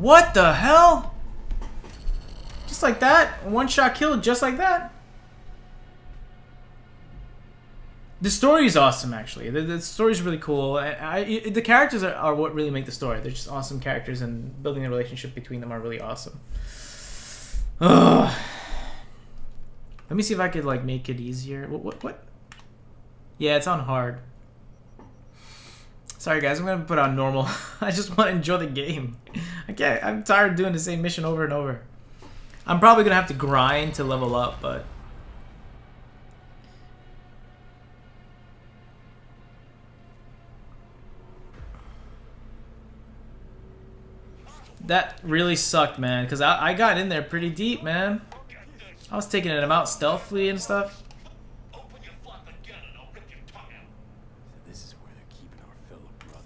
What the hell? Just like that? One shot kill just like that? The story is awesome, actually. The story is really cool. The characters are what really make the story. They're just awesome characters, and building the relationship between them are really awesome. Ugh. Let me see if I could, like, make it easier. What? Yeah, it's on hard. Sorry guys, I'm gonna put on normal. I just want to enjoy the game. Okay, I'm tired of doing the same mission over and over. I'm probably gonna have to grind to level up, but that really sucked, man, because I got in there pretty deep, man. I was taking them out stealthily and stuff. This is where they're keeping our fellow brother.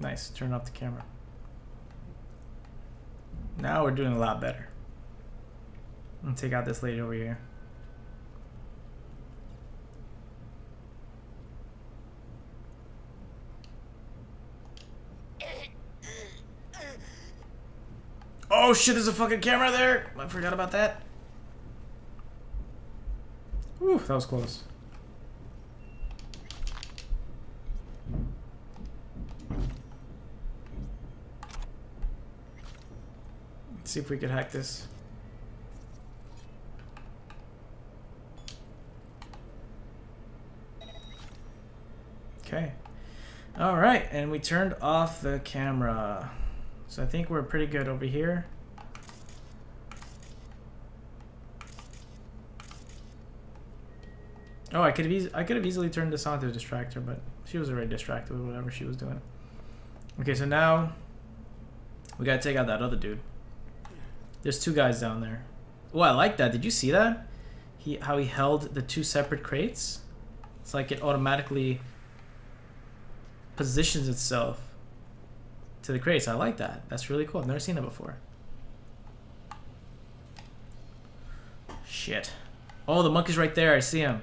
Nice, turn off the camera. Now we're doing a lot better. I'm gonna take out this lady over here. Oh shit, there's a fucking camera there! I forgot about that. Whew, that was close. See if we could hack this. Okay. All right, and we turned off the camera. So I think we're pretty good over here. Oh, I could have easily turned this on to distract her, but she was already distracted with whatever she was doing. Okay, so now we gotta take out that other dude. There's two guys down there. Oh, I like that. Did you see that? How he held the two separate crates? It's like it automatically positions itself to the crates. I like that. That's really cool. I've never seen that before. Shit. Oh, the monkey's right there. I see him.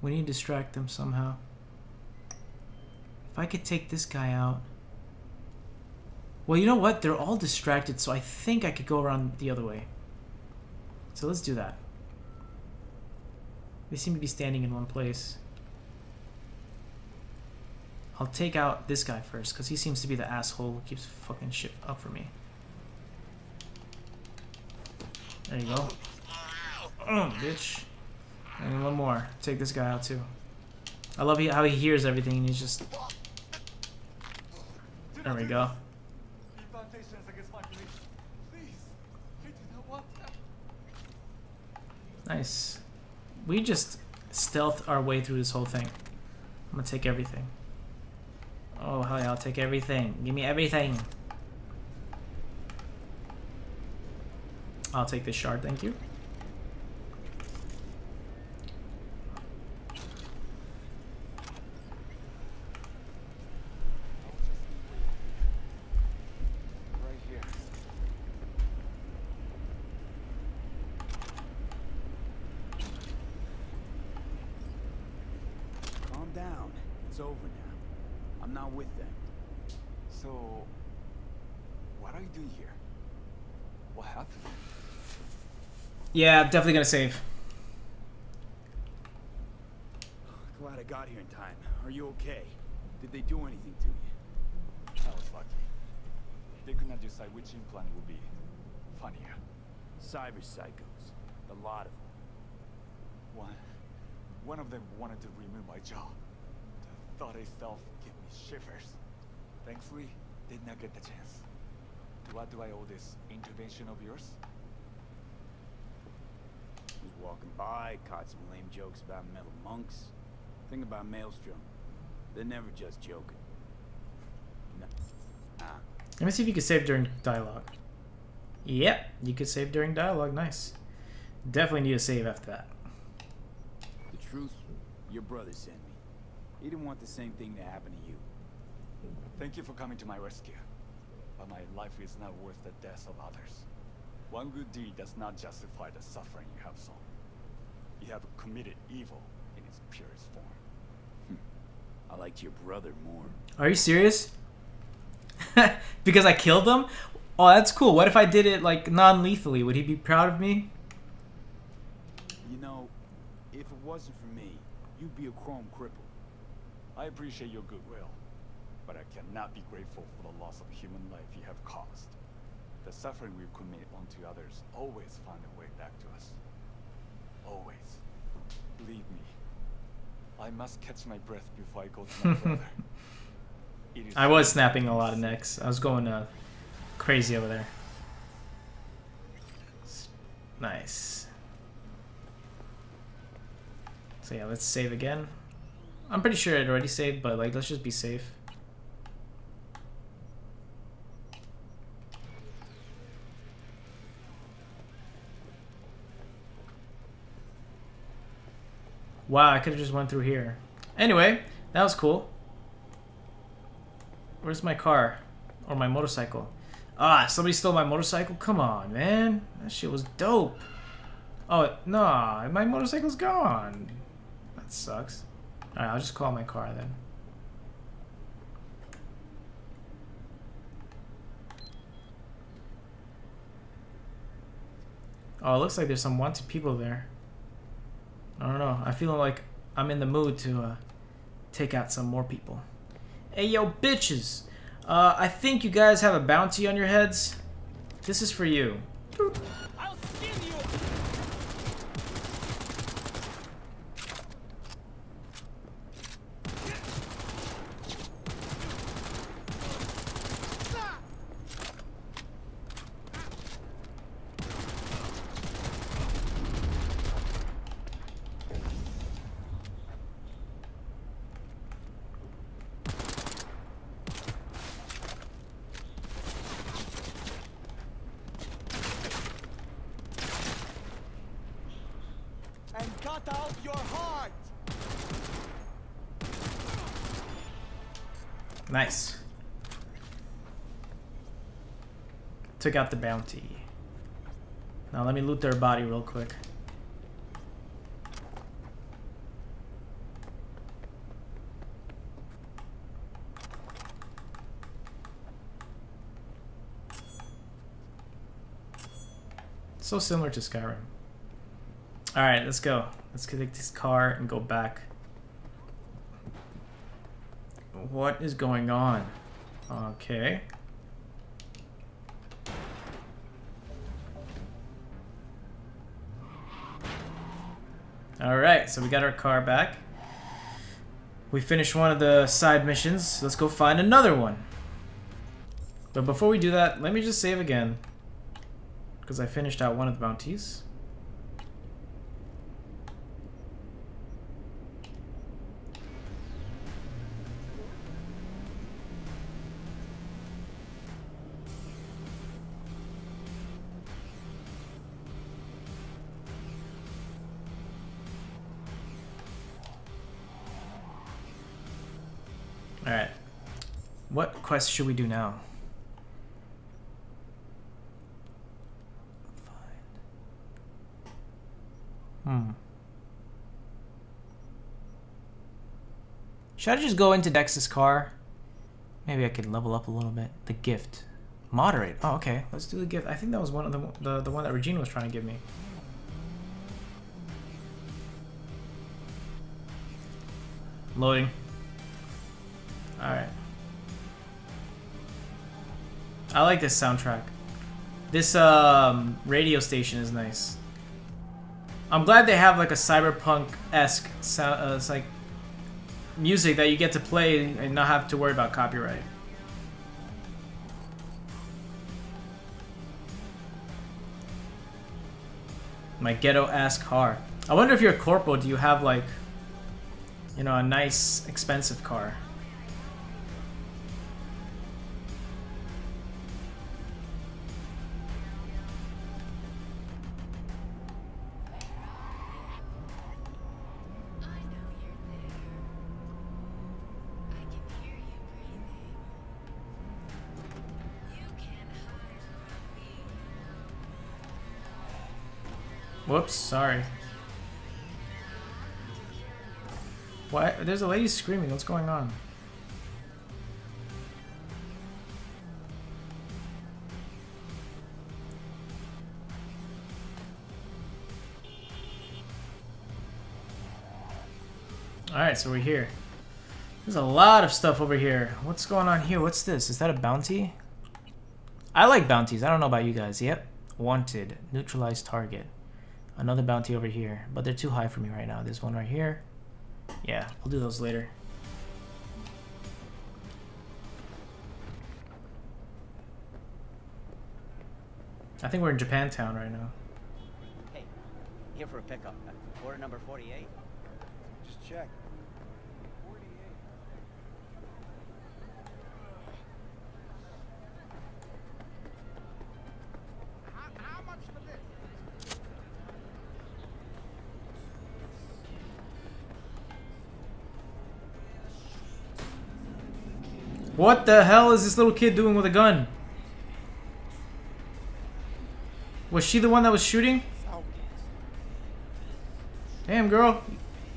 We need to distract them somehow. If I could take this guy out... Well, you know what? They're all distracted, so I think I could go around the other way. So let's do that. They seem to be standing in one place. I'll take out this guy first, because he seems to be the asshole who keeps fucking shit up for me. There you go. Oh, bitch. And one more. Take this guy out too. I love how he hears everything and he's just... There we go. Nice. We just stealthed our way through this whole thing. I'm gonna take everything. Oh, hell yeah, I'll take everything. Give me everything. I'll take this shard, thank you. Yeah, I'm definitely gonna save. Glad I got here in time. Are you okay? Did they do anything to you? I was lucky. They could not decide which implant would be funnier. Cyber psychos. A lot of them. One of them wanted to remove my jaw. The thought itself gave me shivers. Thankfully, did not get the chance. To what do I owe this intervention of yours? Was walking by, caught some lame jokes about metal monks. Think about Maelstrom. They're never just joking. No. Ah. Let me see if you can save during dialogue. Yep, you could save during dialogue. Nice. Definitely need a save after that. The truth, your brother sent me. He didn't want the same thing to happen to you. Thank you for coming to my rescue. But my life is not worth the deaths of others. One good deed does not justify the suffering you have sown. You have committed evil in its purest form. I liked your brother more. Are you serious? Because I killed him? Oh, that's cool. What if I did it, like, non-lethally? Would he be proud of me? You know, if it wasn't for me, you'd be a chrome cripple. I appreciate your goodwill, but I cannot be grateful for the loss of human life you have caused. The suffering we commit onto others always find a way back to us. Always. Believe me. I must catch my breath before I go to my brother. I was snapping a lot of necks. I was going crazy over there. Nice. So yeah, let's save again. I'm pretty sure I'd already saved, but like, let's just be safe. Wow, I could have just went through here. Anyway, that was cool. Where's my car? Or my motorcycle? Ah, somebody stole my motorcycle? Come on, man. That shit was dope. Oh, nah, my motorcycle's gone. That sucks. Alright, I'll just call my car then. Oh, it looks like there's some wanted people there. I don't know. I feel like I'm in the mood to take out some more people. Hey, yo, bitches! I think you guys have a bounty on your heads. This is for you. I'll skin you. Nice. Took out the bounty. Now let me loot their body real quick. So similar to Skyrim. Alright, let's go. Let's take this car and go back. What is going on? Okay. Alright, so we got our car back. We finished one of the side missions. Let's go find another one. But before we do that, let me just save again. Because I finished out one of the bounties. Alright, what quest should we do now? Should I just go into Dex's car? Maybe I could level up a little bit. The gift. Moderate. Oh, okay. Let's do the gift. I think that was one of the one that Regina was trying to give me. Loading. Alright. I like this soundtrack. This radio station is nice. I'm glad they have like a cyberpunk-esque sound, it's like music that you get to play and not have to worry about copyright. My ghetto-ass car. I wonder if you're a corporal, do you have like, you know, a nice, expensive car? Whoops, sorry. What? There's a lady screaming. What's going on? Alright, so we're here. There's a lot of stuff over here. What's going on here? What's this? Is that a bounty? I like bounties. I don't know about you guys. Yep. Wanted. Neutralize target. Another bounty over here, but they're too high for me right now. There's one right here. Yeah, we'll do those later. I think we're in Japantown right now. Hey, here for a pickup. Order number 48. Just check. 48. How much for this? What the hell is this little kid doing with a gun? Was she the one that was shooting? Damn, girl.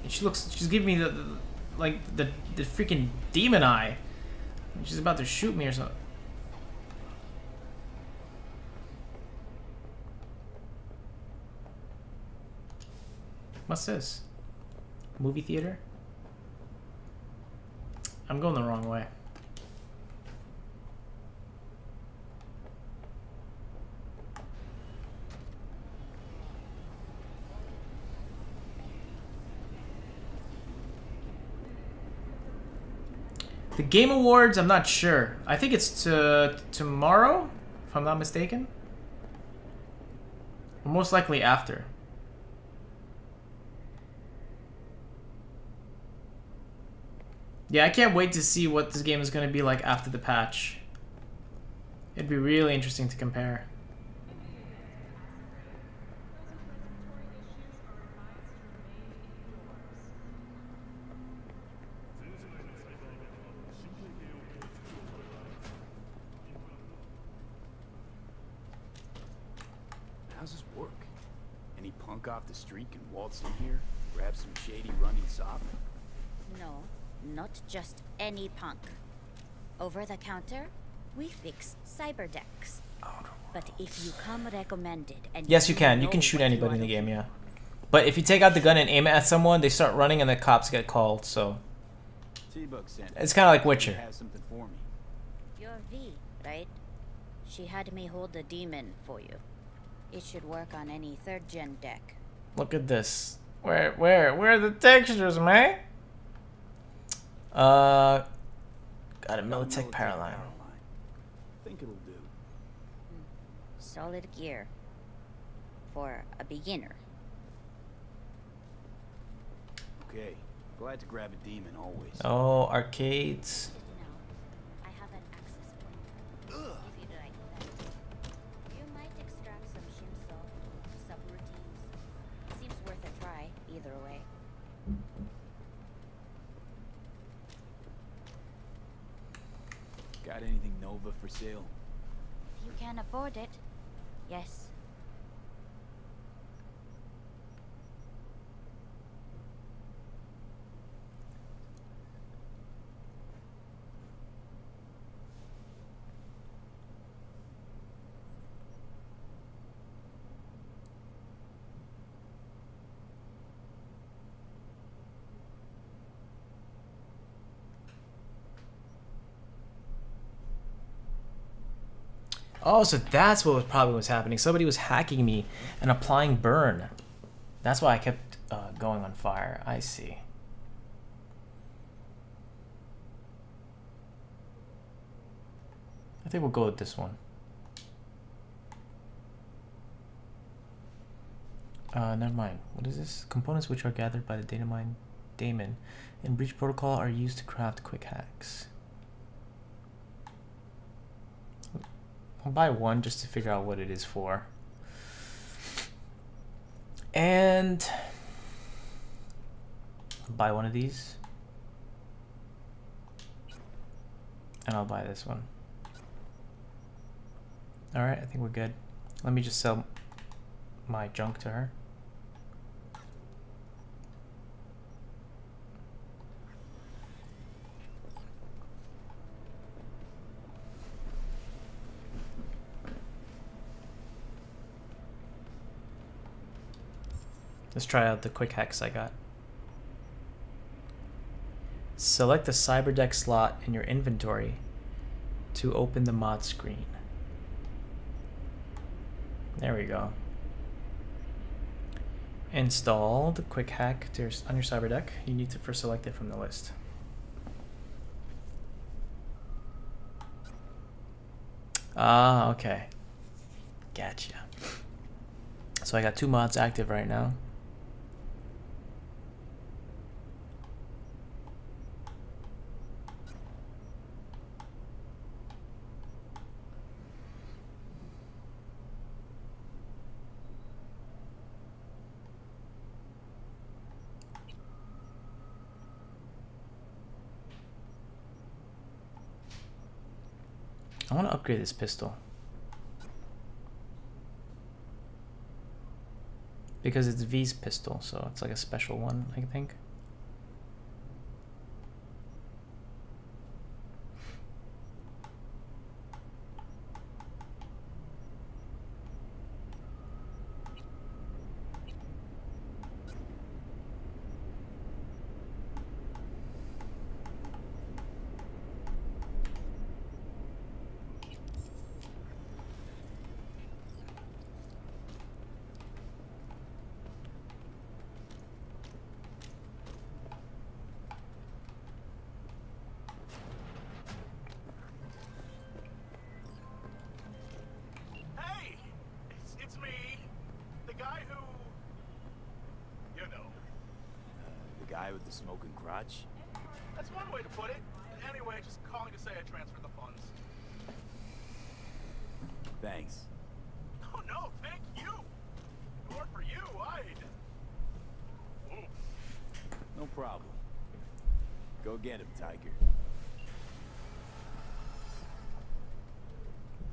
She looks, she's giving me the like the freaking demon eye. She's about to shoot me or something. What's this? Movie theater? I'm going the wrong way. The Game Awards, I'm not sure. I think it's tomorrow, if I'm not mistaken. Or most likely after. Yeah, I can't wait to see what this game is going to be like after the patch. It'd be really interesting to compare. Off the street and waltz in here, grab some shady running soft. No, not just any punk. Over the counter, we fix cyber decks. But if you come recommended and yes, you can. You can shoot anybody in the game, yeah. But if you take out the gun and aim it at someone, they start running and the cops get called. So it's kind of like Witcher. You're V, right? She had me hold the demon for you. It should work on any third-gen deck. Look at this. Where are the textures, man? Got a Militech power line. Think it'll do. Solid gear for a beginner. Okay, glad to grab a demon always. Oh, arcades. Got anything Nova for sale? You can afford it. Yes. Oh, so that's what was probably was happening. Somebody was hacking me and applying burn. That's why I kept going on fire. I see. I think we'll go with this one. Never mind. What is this? Components which are gathered by the datamine daemon in breach protocol are used to craft quick hacks. I'll buy one just to figure out what it is for. And I'll buy one of these. And I'll buy this one. Alright, I think we're good. Let me just sell my junk to her. Let's try out the quick hacks I got. Select the cyberdeck slot in your inventory to open the mod screen. There we go. Install the quick hack on your cyberdeck. You need to first select it from the list. Ah, okay. Gotcha. So I got two mods active right now. I want to upgrade this pistol because it's V's pistol, so it's like a special one, I think.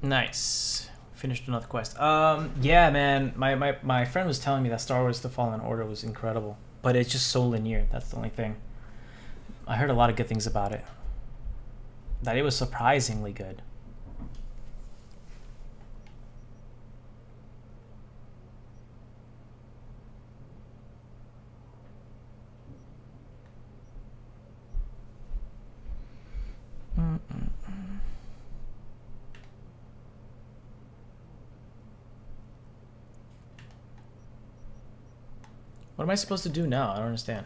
Nice. Finished another quest. Yeah, man. My friend was telling me that Star Wars: The Fallen Order was incredible, but it's just so linear. That's the only thing. I heard a lot of good things about it. That it was surprisingly good. What am I supposed to do now? I don't understand.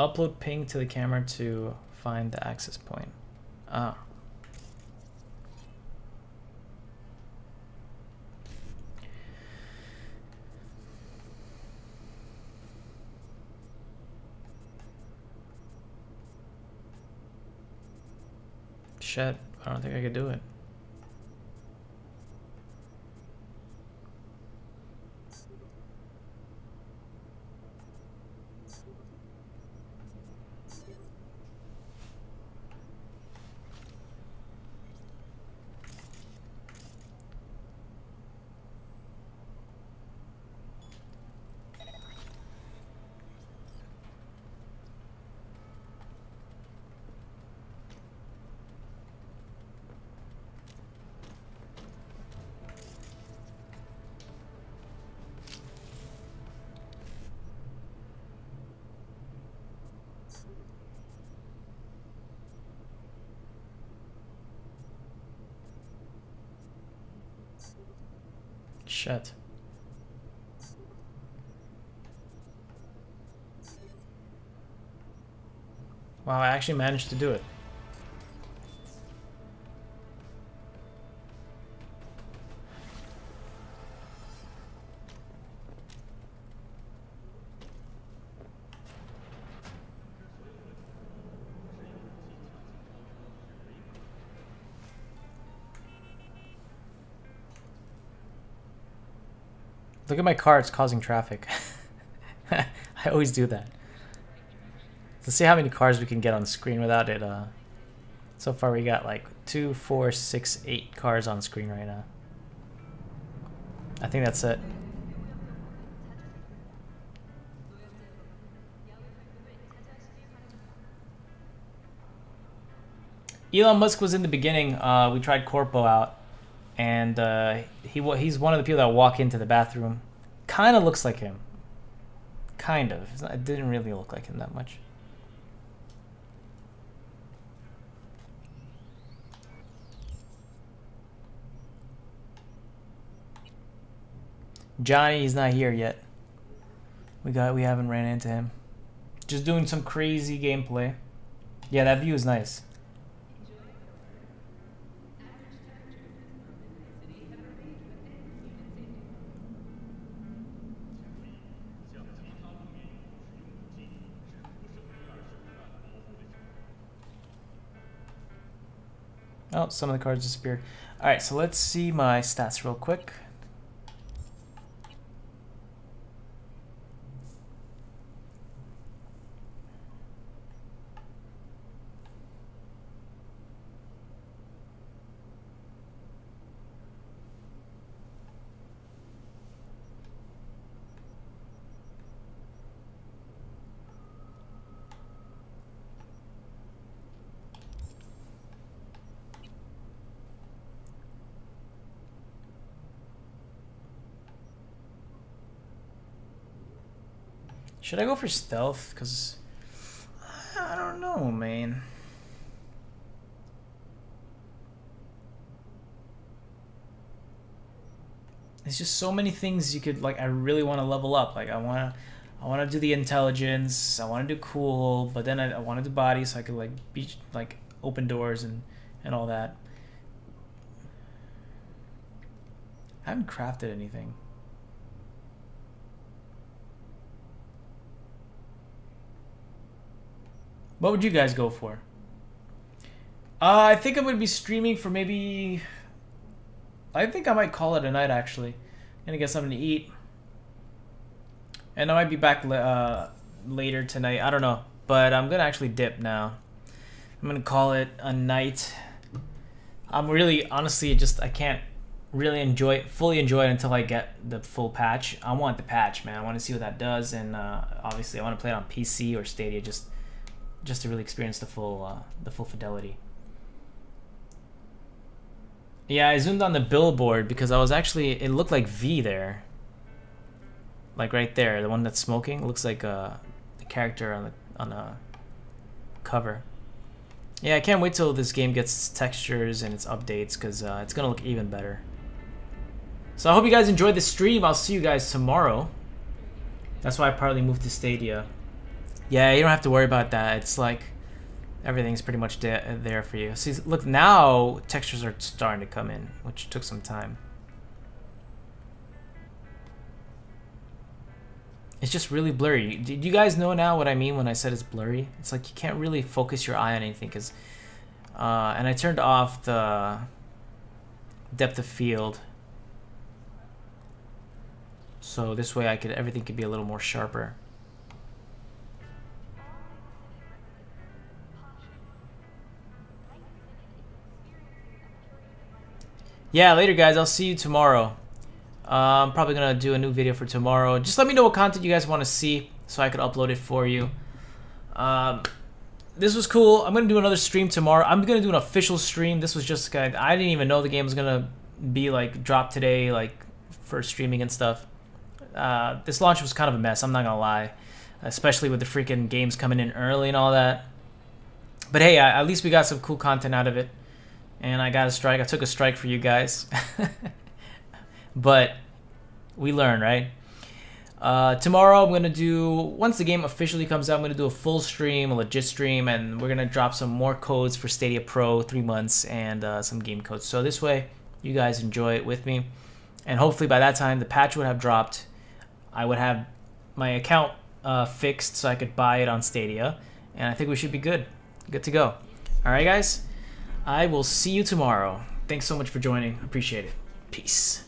Upload ping to the camera to find the access point. Ah. Shit, I don't think I could do it. Shit. Wow, I actually managed to do it. Look at my car, it's causing traffic. I always do that. Let's see how many cars we can get on the screen without it. So far we got like 2, 4, 6, 8 cars on screen right now. I think that's it. Elon Musk was in the beginning. We tried Corpo out, and he's one of the people that walk into the bathroom. Kind of looks like him. Kind of. It's not, it didn't really look like him that much. Johnny, he's not here yet. We haven't ran into him. Just doing some crazy gameplay. Yeah, that view is nice. Oh, some of the cards disappeared. All right, so let's see my stats real quick. Should I go for stealth? Because I don't know, man. There's just so many things you could like. I really want to level up. Like I want to do the intelligence. I want to do cool, but then I want to do body, so I could like be like open doors and all that. I haven't crafted anything. What would you guys go for? I think I'm going to be streaming for maybe... I think I might call it a night, actually. I'm going to get something to eat. And I might be back later tonight. I don't know. But I'm going to actually dip now. I'm going to call it a night. I'm really, honestly, just... I can't really enjoy it, fully enjoy it until I get the full patch. I want the patch, man. I want to see what that does. And obviously, I want to play it on PC or Stadia. Just to really experience the full fidelity. Yeah, I zoomed on the billboard because I was actually, it looked like V there. Like right there, the one that's smoking looks like the character on the cover. Yeah, I can't wait till this game gets its textures and its updates because it's gonna look even better. So I hope you guys enjoyed the stream. I'll see you guys tomorrow. That's why I probably moved to Stadia. Yeah, you don't have to worry about that. It's like everything's pretty much there for you. See, look, now textures are starting to come in, which took some time. It's just really blurry. Did you guys know now what I mean when I said it's blurry? It's like you can't really focus your eye on anything. Cause, and I turned off the depth of field. So this way everything could be a little more sharper. Yeah, later guys, I'll see you tomorrow. I'm probably gonna do a new video for tomorrow. Just let me know what content you guys want to see so I could upload it for you. This was cool. I'm gonna do another stream tomorrow. I'm gonna do an official stream. This was just kind of, I didn't even know the game was gonna be like dropped today, like for streaming and stuff. This launch was kind of a mess, I'm not gonna lie, especially with the freaking games coming in early and all that. But hey, at least we got some cool content out of it. And I got a strike. I took a strike for you guys. But We learn, right? Tomorrow I'm gonna do, once the game officially comes out, I'm gonna do a full stream, a legit stream, and we're gonna drop some more codes for Stadia Pro, 3 months, and some game codes. So this way you guys enjoy it with me, and hopefully by that time the patch would have dropped. I would have my account fixed so I could buy it on Stadia, and I think we should be good to go. All right guys, I will see you tomorrow. Thanks so much for joining. Appreciate it. Peace.